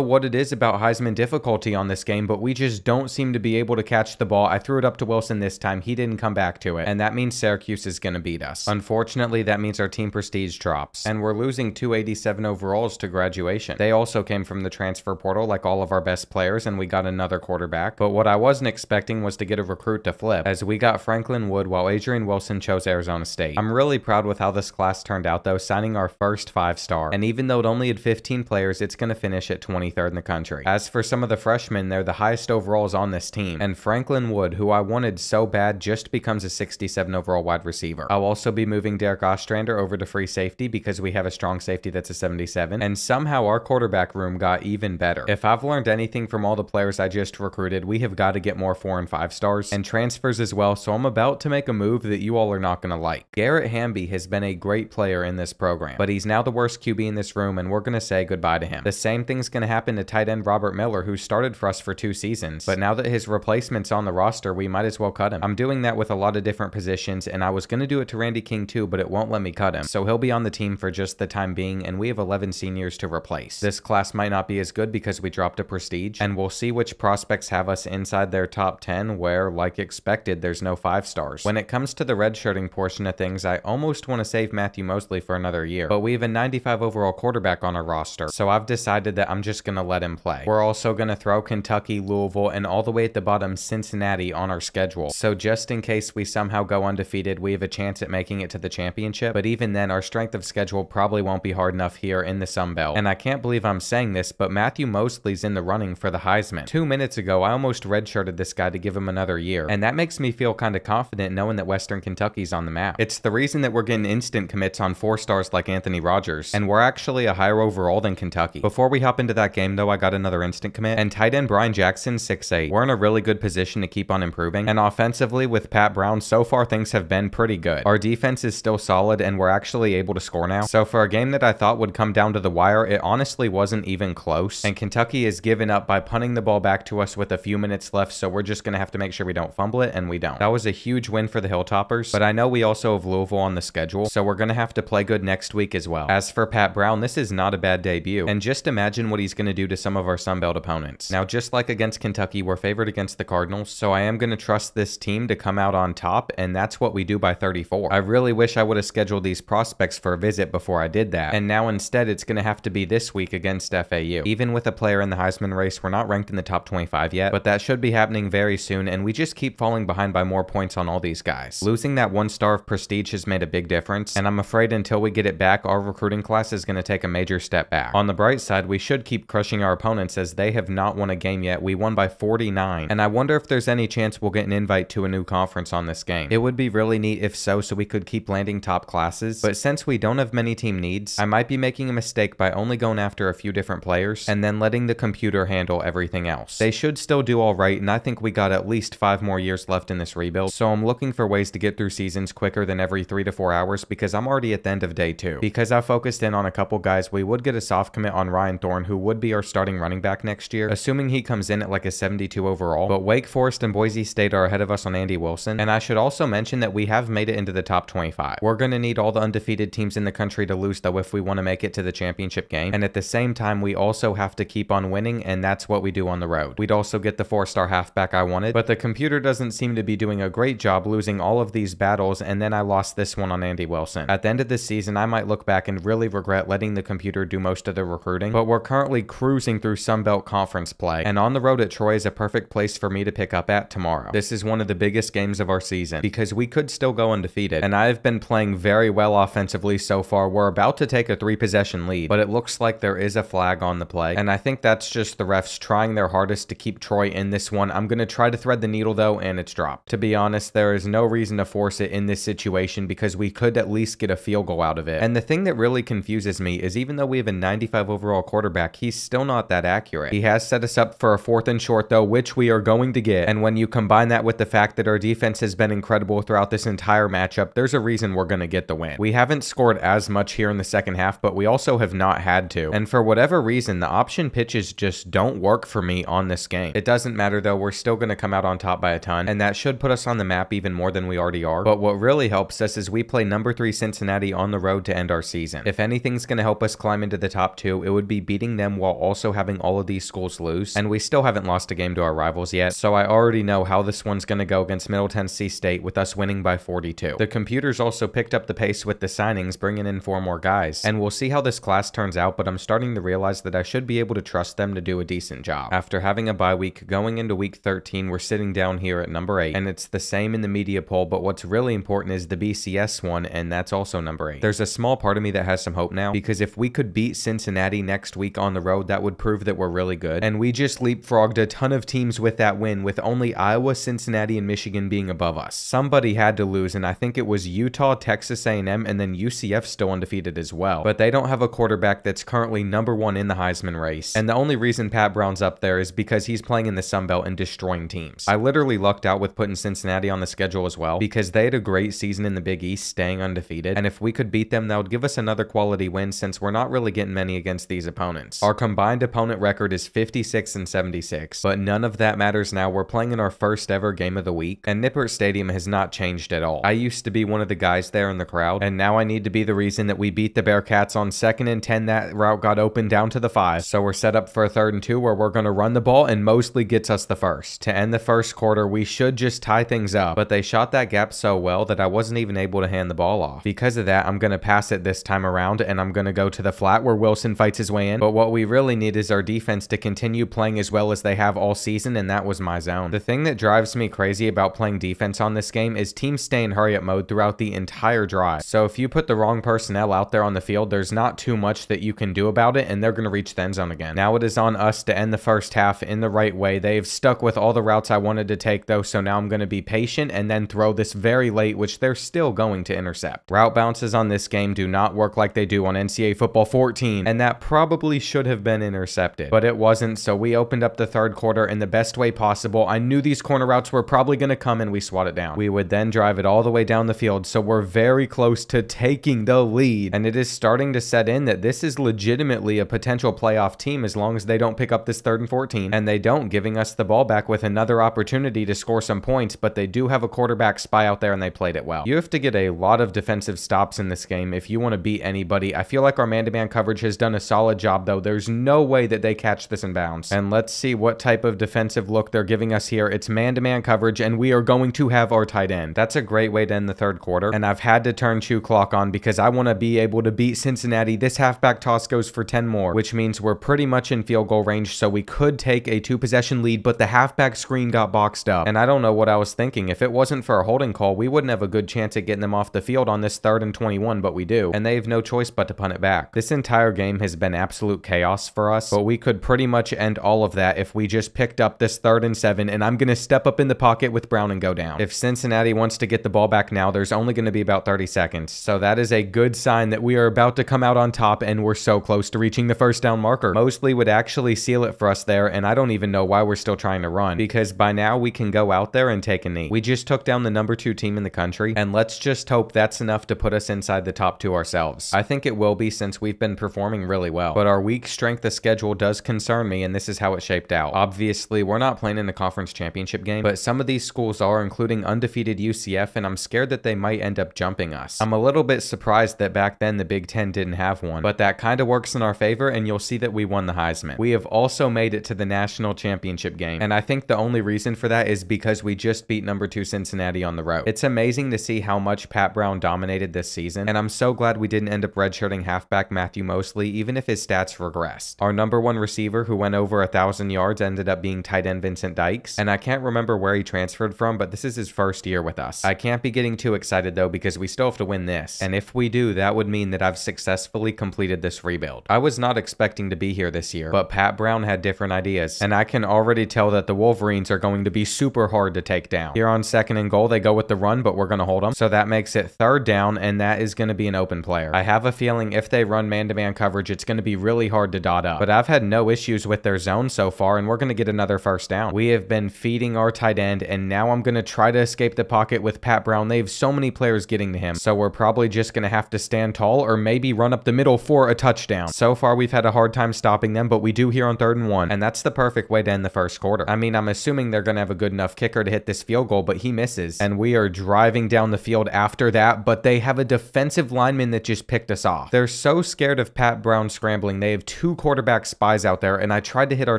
what it is about Heisman difficulty on this game, but we just don't seem to be able to catch the ball. I threw it up to Wilson this time. He didn't come back to it, and that means Syracuse is going to beat us. Unfortunately, that means our team prestige drops, and we're losing two eighty-seven overalls to graduation. They also came from the transfer portal like all of our best players, and we got another quarterback, but what I wasn't expecting was to get a recruit to flip, as we got Franklin Wood while Adrian Wilson chose Arizona State. I'm really proud with how this class turned out, though, signing our first five-star, and even though it only had fifteen players, it's going to finish at twenty-third in the country. As for some of the freshmen, they're the highest overalls on this team, and Franklin Wood, who I wanted so bad, just becomes a sixty-seven overall wide receiver. I'll also be moving Derek Ostrander over to free safety because we have a strong safety that's a seventy-seven, and somehow our quarterback room got even better. If I've learned anything from all the players I just recruited, we have got to get more four and five stars and transfers as well, so I'm about to make a move that you all are not going to like. Garrett Hamby has been a great player in this program, but he's now the worst Q B in this room, and we're going to say goodbye to him. The same thing's going to happen to tight end Robert Miller, who started for us for two seasons, but now that his replacement's on the roster, we might as well cut him. I'm doing that with a lot of different positions, and I was going to do it to Randy King too, but it won't let me cut him, so he'll be on the team for just the time being, and we have eleven seniors to replace. This class might not be as good because we dropped a prestige, and we'll see which prospects have us inside their top ten, where, like expected, there's no five stars. When it comes to the redshirting portion of things, I almost want to save Matthew Mosley for another year, but we have a ninety-five overall quarterback on our roster, so I've decided that I'm just going to let him play. We're also going to throw Kentucky, Louisville, and all the way at the bottom Cincinnati on our schedule, so just in case we somehow go undefeated, we have a chance at making it to the championship, but even then, our strength of schedule probably won't be hard enough here in the Sun Belt. And I can't believe I'm saying this, but Matthew Mosley's in the running for the Heisman. Two minutes ago, I almost redshirted this guy to give him another year, and that makes me feel kind of confident knowing that Western Kentucky's on the map. It's the reason that we're getting instant commits on four stars like Anthony Rogers, and we're actually a higher overall than Kentucky. Before we hop into that game, though, I got another instant commit, and tight end Brian Jackson, six eight. We're in a really good position to keep on improving, and offensively with Pat Brown, so far things have been pretty good. Our defense is still solid, and we're actually able to score now, so for a game that I thought would come down to the wire, it honestly wasn't even close, and Kentucky is given up by punting the ball back to us with a few minutes left, so we're just going to have to make sure we don't fumble it, and we don't. That was a huge win for the Hilltoppers, but I know we also have Louisville on the schedule, so we're going to have to play good next week as well. As for Pat Brown, this is not a bad debut, and just imagine what he's going to do to some of our Sun Belt opponents. Now, just like against Kentucky, we're favored against the Cardinals, so I am going to trust this team to come out on top, and that's what we do by thirty-four. I really wish I would have scheduled these prospects for a visit before I did that, and now instead it's going to have to be this week against F A U. Even with a player in the Heisman race, we're not ranked in the top twenty-five yet, but that should be happening very soon, and we just keep falling behind by more points on all these guys. Losing that one star of prestige has made a big difference, and I'm afraid until we get it back, our recruiting class is going to take a major step back. On the bright side, we should keep crushing our opponents, as they have not won a game yet. We won by forty-nine, and I wonder if there's any chance we'll get an invite to a new conference on this game. It would be really neat if so, so we could keep landing top classes, but since we don't have many team needs, I might be making a mistake by only going after a few different players, and then letting the computer handle everything else. They should still do all right, and I think we got at least five more years left in this rebuild, so I'm looking for ways to get through seasons quicker than every three to four hours, because I'm already at the end of day two. Because I focused in on a couple guys, we would get a soft commit on Ryan Thorne, who would be our starting running back next year, assuming he comes in at like a seventy-two overall, but Wake Forest and Boise State are ahead of us on Andy Wilson, and I should also mention that we have made it into the top twenty-five. We're going to need all the undefeated teams in the country to lose, though, if we want to make it to the championship game, and at the same time, we also have to keep on winning and that's what we do on the road. We'd also get the four-star halfback I wanted, but the computer doesn't seem to be doing a great job losing all of these battles, and then I lost this one on Andy Wilson. At the end of this season, I might look back and really regret letting the computer do most of the recruiting, but we're currently cruising through Sun Belt Conference play, and on the road at Troy is a perfect place for me to pick up at tomorrow. This is one of the biggest games of our season, because we could still go undefeated, and I've been playing very well offensively so far. We're about to take a three-possession lead, but it looks like there is a flag on the play, and I think that's just the refs trying their hardest to keep Troy in this one. I'm going to try to thread the needle, though, and it's dropped. To be honest, there is no reason to force it in this situation, because we could at least get a field goal out of it. And the thing that really confuses me is even though we have a ninety-five overall quarterback, he's still not that accurate. He has set us up for a fourth and short, though, which we are going to get, and when you combine that with the fact that our defense has been incredible throughout this entire matchup, there's a reason we're going to get the win. We haven't scored as much here in the second half, but we also have not had to, and for whatever reason, the option pitches just don't work for me on this game. It doesn't matter, though. We're still going to come out on top by a ton, and that should put us on the map even more than we already are, but what really helps us is we play number three Cincinnati on the road to end our season. If anything's going to help us climb into the top two, it would be beating them while also having all of these schools lose, and we still haven't lost a game to our rivals yet, so I already know how this one's going to go against Middle Tennessee State with us winning by forty-two. The computers also picked up the pace with the signings, bringing in four more guys, and we'll see how this class turns out, but I'm starting to realize that I should be able to trust them to do a decent job. After having a bye week, going into week thirteen, we're sitting down here at number eight, and it's the same in the media poll, but what's really important is the B C S one, and that's also number eight. There's a small part of me that has some hope now, because if we could beat Cincinnati next week on the road, that would prove that we're really good, and we just leapfrogged a ton of teams with that win, with only Iowa, Cincinnati, and Michigan being above us. Somebody had to lose, and I think it was Utah, Texas A and M, and then U C F still undefeated as well, but they don't have a quarterback that's currently number one in the Heisman race, and the only reason Pat Brown's up there is because he's playing in the Sun Belt and destroying teams. I literally lucked out with putting Cincinnati on the schedule as well, because they had a great season in the Big East, staying undefeated, and if we could beat them, that would give us another quality win, since we're not really getting many against these opponents. Our combined opponent record is fifty-six and seventy-six, but none of that matters now. We're playing in our first ever game of the week, and Nippert Stadium has not changed at all. I used to be one of the guys there in the crowd, and now I need to be the reason that we beat the Bearcats on second and ten. That route got open down to the five, so we're set up for a third and two where we're going to run the ball, and Mosley gets us the first. To end the first quarter, we should just tie things up, but they shot that gap so well that I wasn't even able to hand the ball off. Because of that, I'm going to pass it this time around, and I'm going to go to the flat where Wilson fights his way in, but what we really need is our defense to continue playing as well as they have all season, and that was my zone. The thing that drives me crazy about playing defense on this game is teams stay in hurry up mode throughout the entire drive, so if you put the wrong personnel out there on the field, there's not too much that you can do about it, and they're going to reach the end zone again. Now it is on us to end the first half in the right way. They've stuck with all the routes I wanted to take, though, so now I'm going to be patient and then throw this very late, which they're still going to intercept. Route bounces on this game do not work like they do on N C double A football fourteen, and that probably should have been intercepted, but it wasn't, so we opened up the third quarter in the best way possible. I knew these corner routes were probably going to come, and we swat it down. We would then drive it all the way down the field, so we're very close to taking the lead, and it is starting to set in that this is legitimately a potential playoff team as long as they don't pick up this third and fourteen, and they don't, giving us the ball back with another opportunity to score some points, but they do have a quarterback spy out there, and they played it well. You have to get a lot of defensive stops in this game if you want to beat anybody. I feel like our man-to-man coverage has done a solid job, though. There's no way that they catch this in bounds, and let's see what type of defensive look they're giving us here. It's man-to-man coverage, and we are going to have our tight end. That's a great way to end the third quarter, and I've had to turn chew clock on because I want to be able to beat Cincinnati. This halfback toss goes for ten more, which means we're pretty much in field goal range, so we could take a two-possession lead, but the halfback screen got boxed up, and I don't know what I was thinking. If it wasn't for a holding call, we wouldn't have a good chance at getting them off the field on this third and twenty-one, but we do, and they have no choice but to punt it back. This entire game has been absolute chaos for us, but we could pretty much end all of that if we just picked up this third and seven, and I'm going to step up in the pocket with Brown and go down. If Cincinnati wants to get the ball back now, there's only going to be about thirty seconds, so that is a good sign that we are about to come out on top, and we're so close to reaching the first down marker. Mosley would actually seal it for us there, and I don't even know why we're still trying to run, because by now we can go out there and take a knee. We just took down the number two team in the country, and let's just hope that's enough to put us inside the top two ourselves. I think it will be, since we've been performing really well, but our weak strength of schedule does concern me, and this is how it shaped out. Obviously, we're not playing in the conference championship game, but some of these schools are, including undefeated U C F, and I'm scared that they might end up jumping us. I'm a little bit surprised that back then the Big Ten didn't have one, but that kind of works in our favor, and you'll see that we won the Heisman. We have also made it to the national championship game. And I think the only reason for that is because we just beat number two Cincinnati on the road. It's amazing to see how much Pat Brown dominated this season, and I'm so glad we didn't end up redshirting halfback Matthew Mosley, even if his stats regressed. Our number one receiver, who went over a thousand yards, ended up being tight end Vincent Dykes, and I can't remember where he transferred from, but this is his first year with us. I can't be getting too excited though, because we still have to win this, and if we do, that would mean that I've successfully completed this rebuild. I was not expecting to be here this year, but Pat Brown had different ideas, and I can already tell that the Wolverines are going to be super hard to take down. Here on second and goal, they go with the run, but we're going to hold them, so that makes it third down, and that is going to be an open player. I have a feeling if they run man-to-man coverage, it's going to be really hard to dot up, but I've had no issues with their zone so far, and we're going to get another first down. We have been feeding our tight end, and now I'm going to try to escape the pocket with Pat Brown. They have so many players getting to him, so we're probably just going to have to stand tall or maybe run up the middle for a touchdown. So far, we've had a hard time stopping them, but we do here on third and one, and that's the perfect way to end the first quarter. I mean, I'm assuming they're going to have a good enough kicker to hit this field goal, but he misses, and we are driving down the field after that, but they have a defensive lineman that just picked us off. They're so scared of Pat Brown scrambling. They have two quarterback spies out there, and I tried to hit our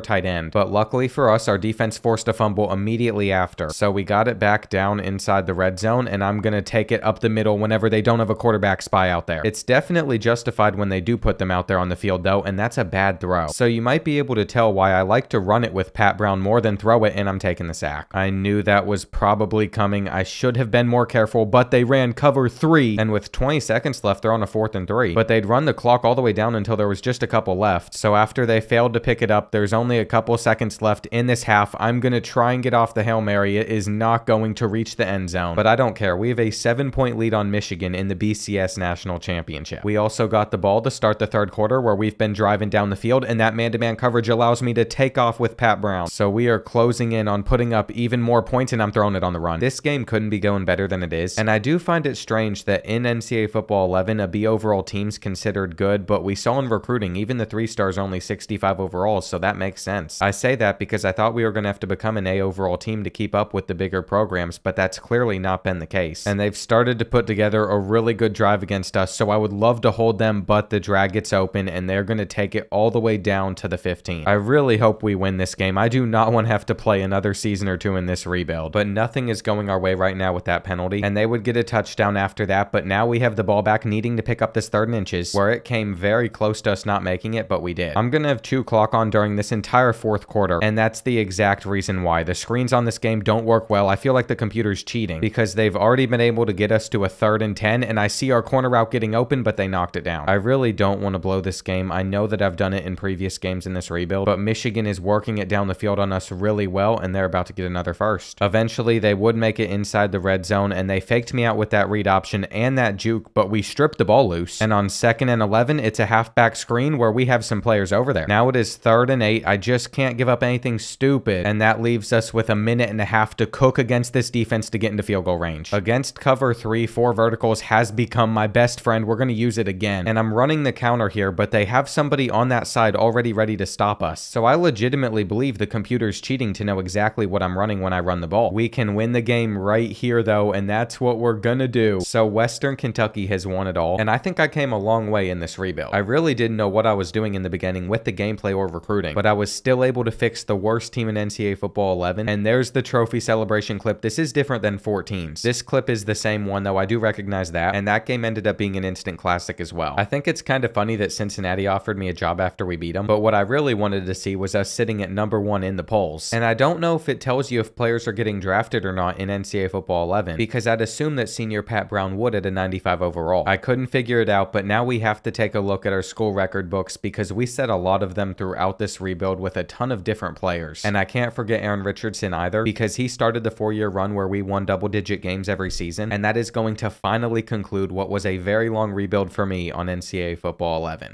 tight end, but luckily for us, our defense forced a fumble immediately after, so we got it back down inside the red zone, and I'm going to take it up the middle whenever they don't have a quarterback spy out there. It's definitely justified when they do put them out there on the field though, and that's a bad throw. So you might be able to tell why I like to run it with Pat Brown more than throw it, and I'm taking the sack. I knew that was probably coming. I should have been more careful, but they ran cover three, and with twenty seconds left, they're on a fourth and three, but they'd run the clock all the way down until there was just a couple left. So after they failed to pick it up, there's only a couple seconds left in this half. I'm going to try and get off the Hail Mary. It is not going to reach the end zone, but I don't care. We have a seven point lead on Michigan in the B C S National Championship. We also got the ball to start the third quarter, where we've been driving down the field, and that man-to-man coverage allows me to take off with Pat Brown. So we are closing in on putting up even more points, and I'm throwing it on the run. This game couldn't be going better than it is, and I do find it strange that in N C double A Football eleven, a B overall team's considered good, but we saw in recruiting, even the three stars only sixty-five overall, so that makes sense. I say that because I thought we were going to have to become an A overall team to keep up with the bigger programs, but that's clearly not been the case, and they've started to put together a really good drive against us, so I would love to hold them, but the drag gets open, and they're going to take it all the way down to the fifteen. I really hope we win this game. I do not want to have to play another season or two in this rebuild, but nothing is going our way right now with that penalty, and they would get a touchdown after that, but now we have the ball back, needing to pick up this third and inches, where it came very close to us not making it, but we did. I'm going to have two clock on during this entire fourth quarter, and that's the exact reason why. The screens on this game don't work well. I feel like the computer's cheating, because they've already been able to get us to a third and ten, and I see our corner route getting open, but they knocked it down. I really don't want to blow this game. I know that I've done it in previous games in this rebuild, but Michigan is working it down the field on us really well, and they're about to get another first. Eventually, they would make it inside the red zone, and they faked me out with that read option and that juke, but we stripped the ball loose. And on second and eleven, it's a halfback screen where we have some players over there. Now it is third and eight. I just can't give up anything stupid, and that leaves us with a minute and a half to cook against this defense to get into field goal range. Against cover three, four verticals has become my best friend. We're going to use it again, and I'm running the counter here, but they have somebody on that side already ready to stop us. So I legitimately believe the computer's cheating to know exactly what I'm running when I run the ball. We can win the game right here though, and that's what we're gonna do. So Western Kentucky has won it all, and I think I came a long way in this rebuild. I really didn't know what I was doing in the beginning with the gameplay or recruiting, but I was still able to fix the worst team in N C double A Football eleven, and there's the trophy celebration clip. This is different than fourteen's. This clip is the same one though, I do recognize that, and that game ended up being an instant classic as well. I think it's kind of funny that Cincinnati offered me a job after we beat them, but what I really wanted to see was us sitting at number one in the polls, and I don't know if it tells you if players are getting drafted or not in N C double A Football eleven, because I'd assume that senior Pat Brown would at a ninety-five overall. I couldn't figure it out, but now we have to take a look at our school record books, because we set a lot of them throughout this rebuild with a ton of different players, and I can't forget Aaron Richardson either, because he started the four-year run where we won double-digit games every season, and that is going to finally conclude what was a very long rebuild for me on N C double A Football eleven.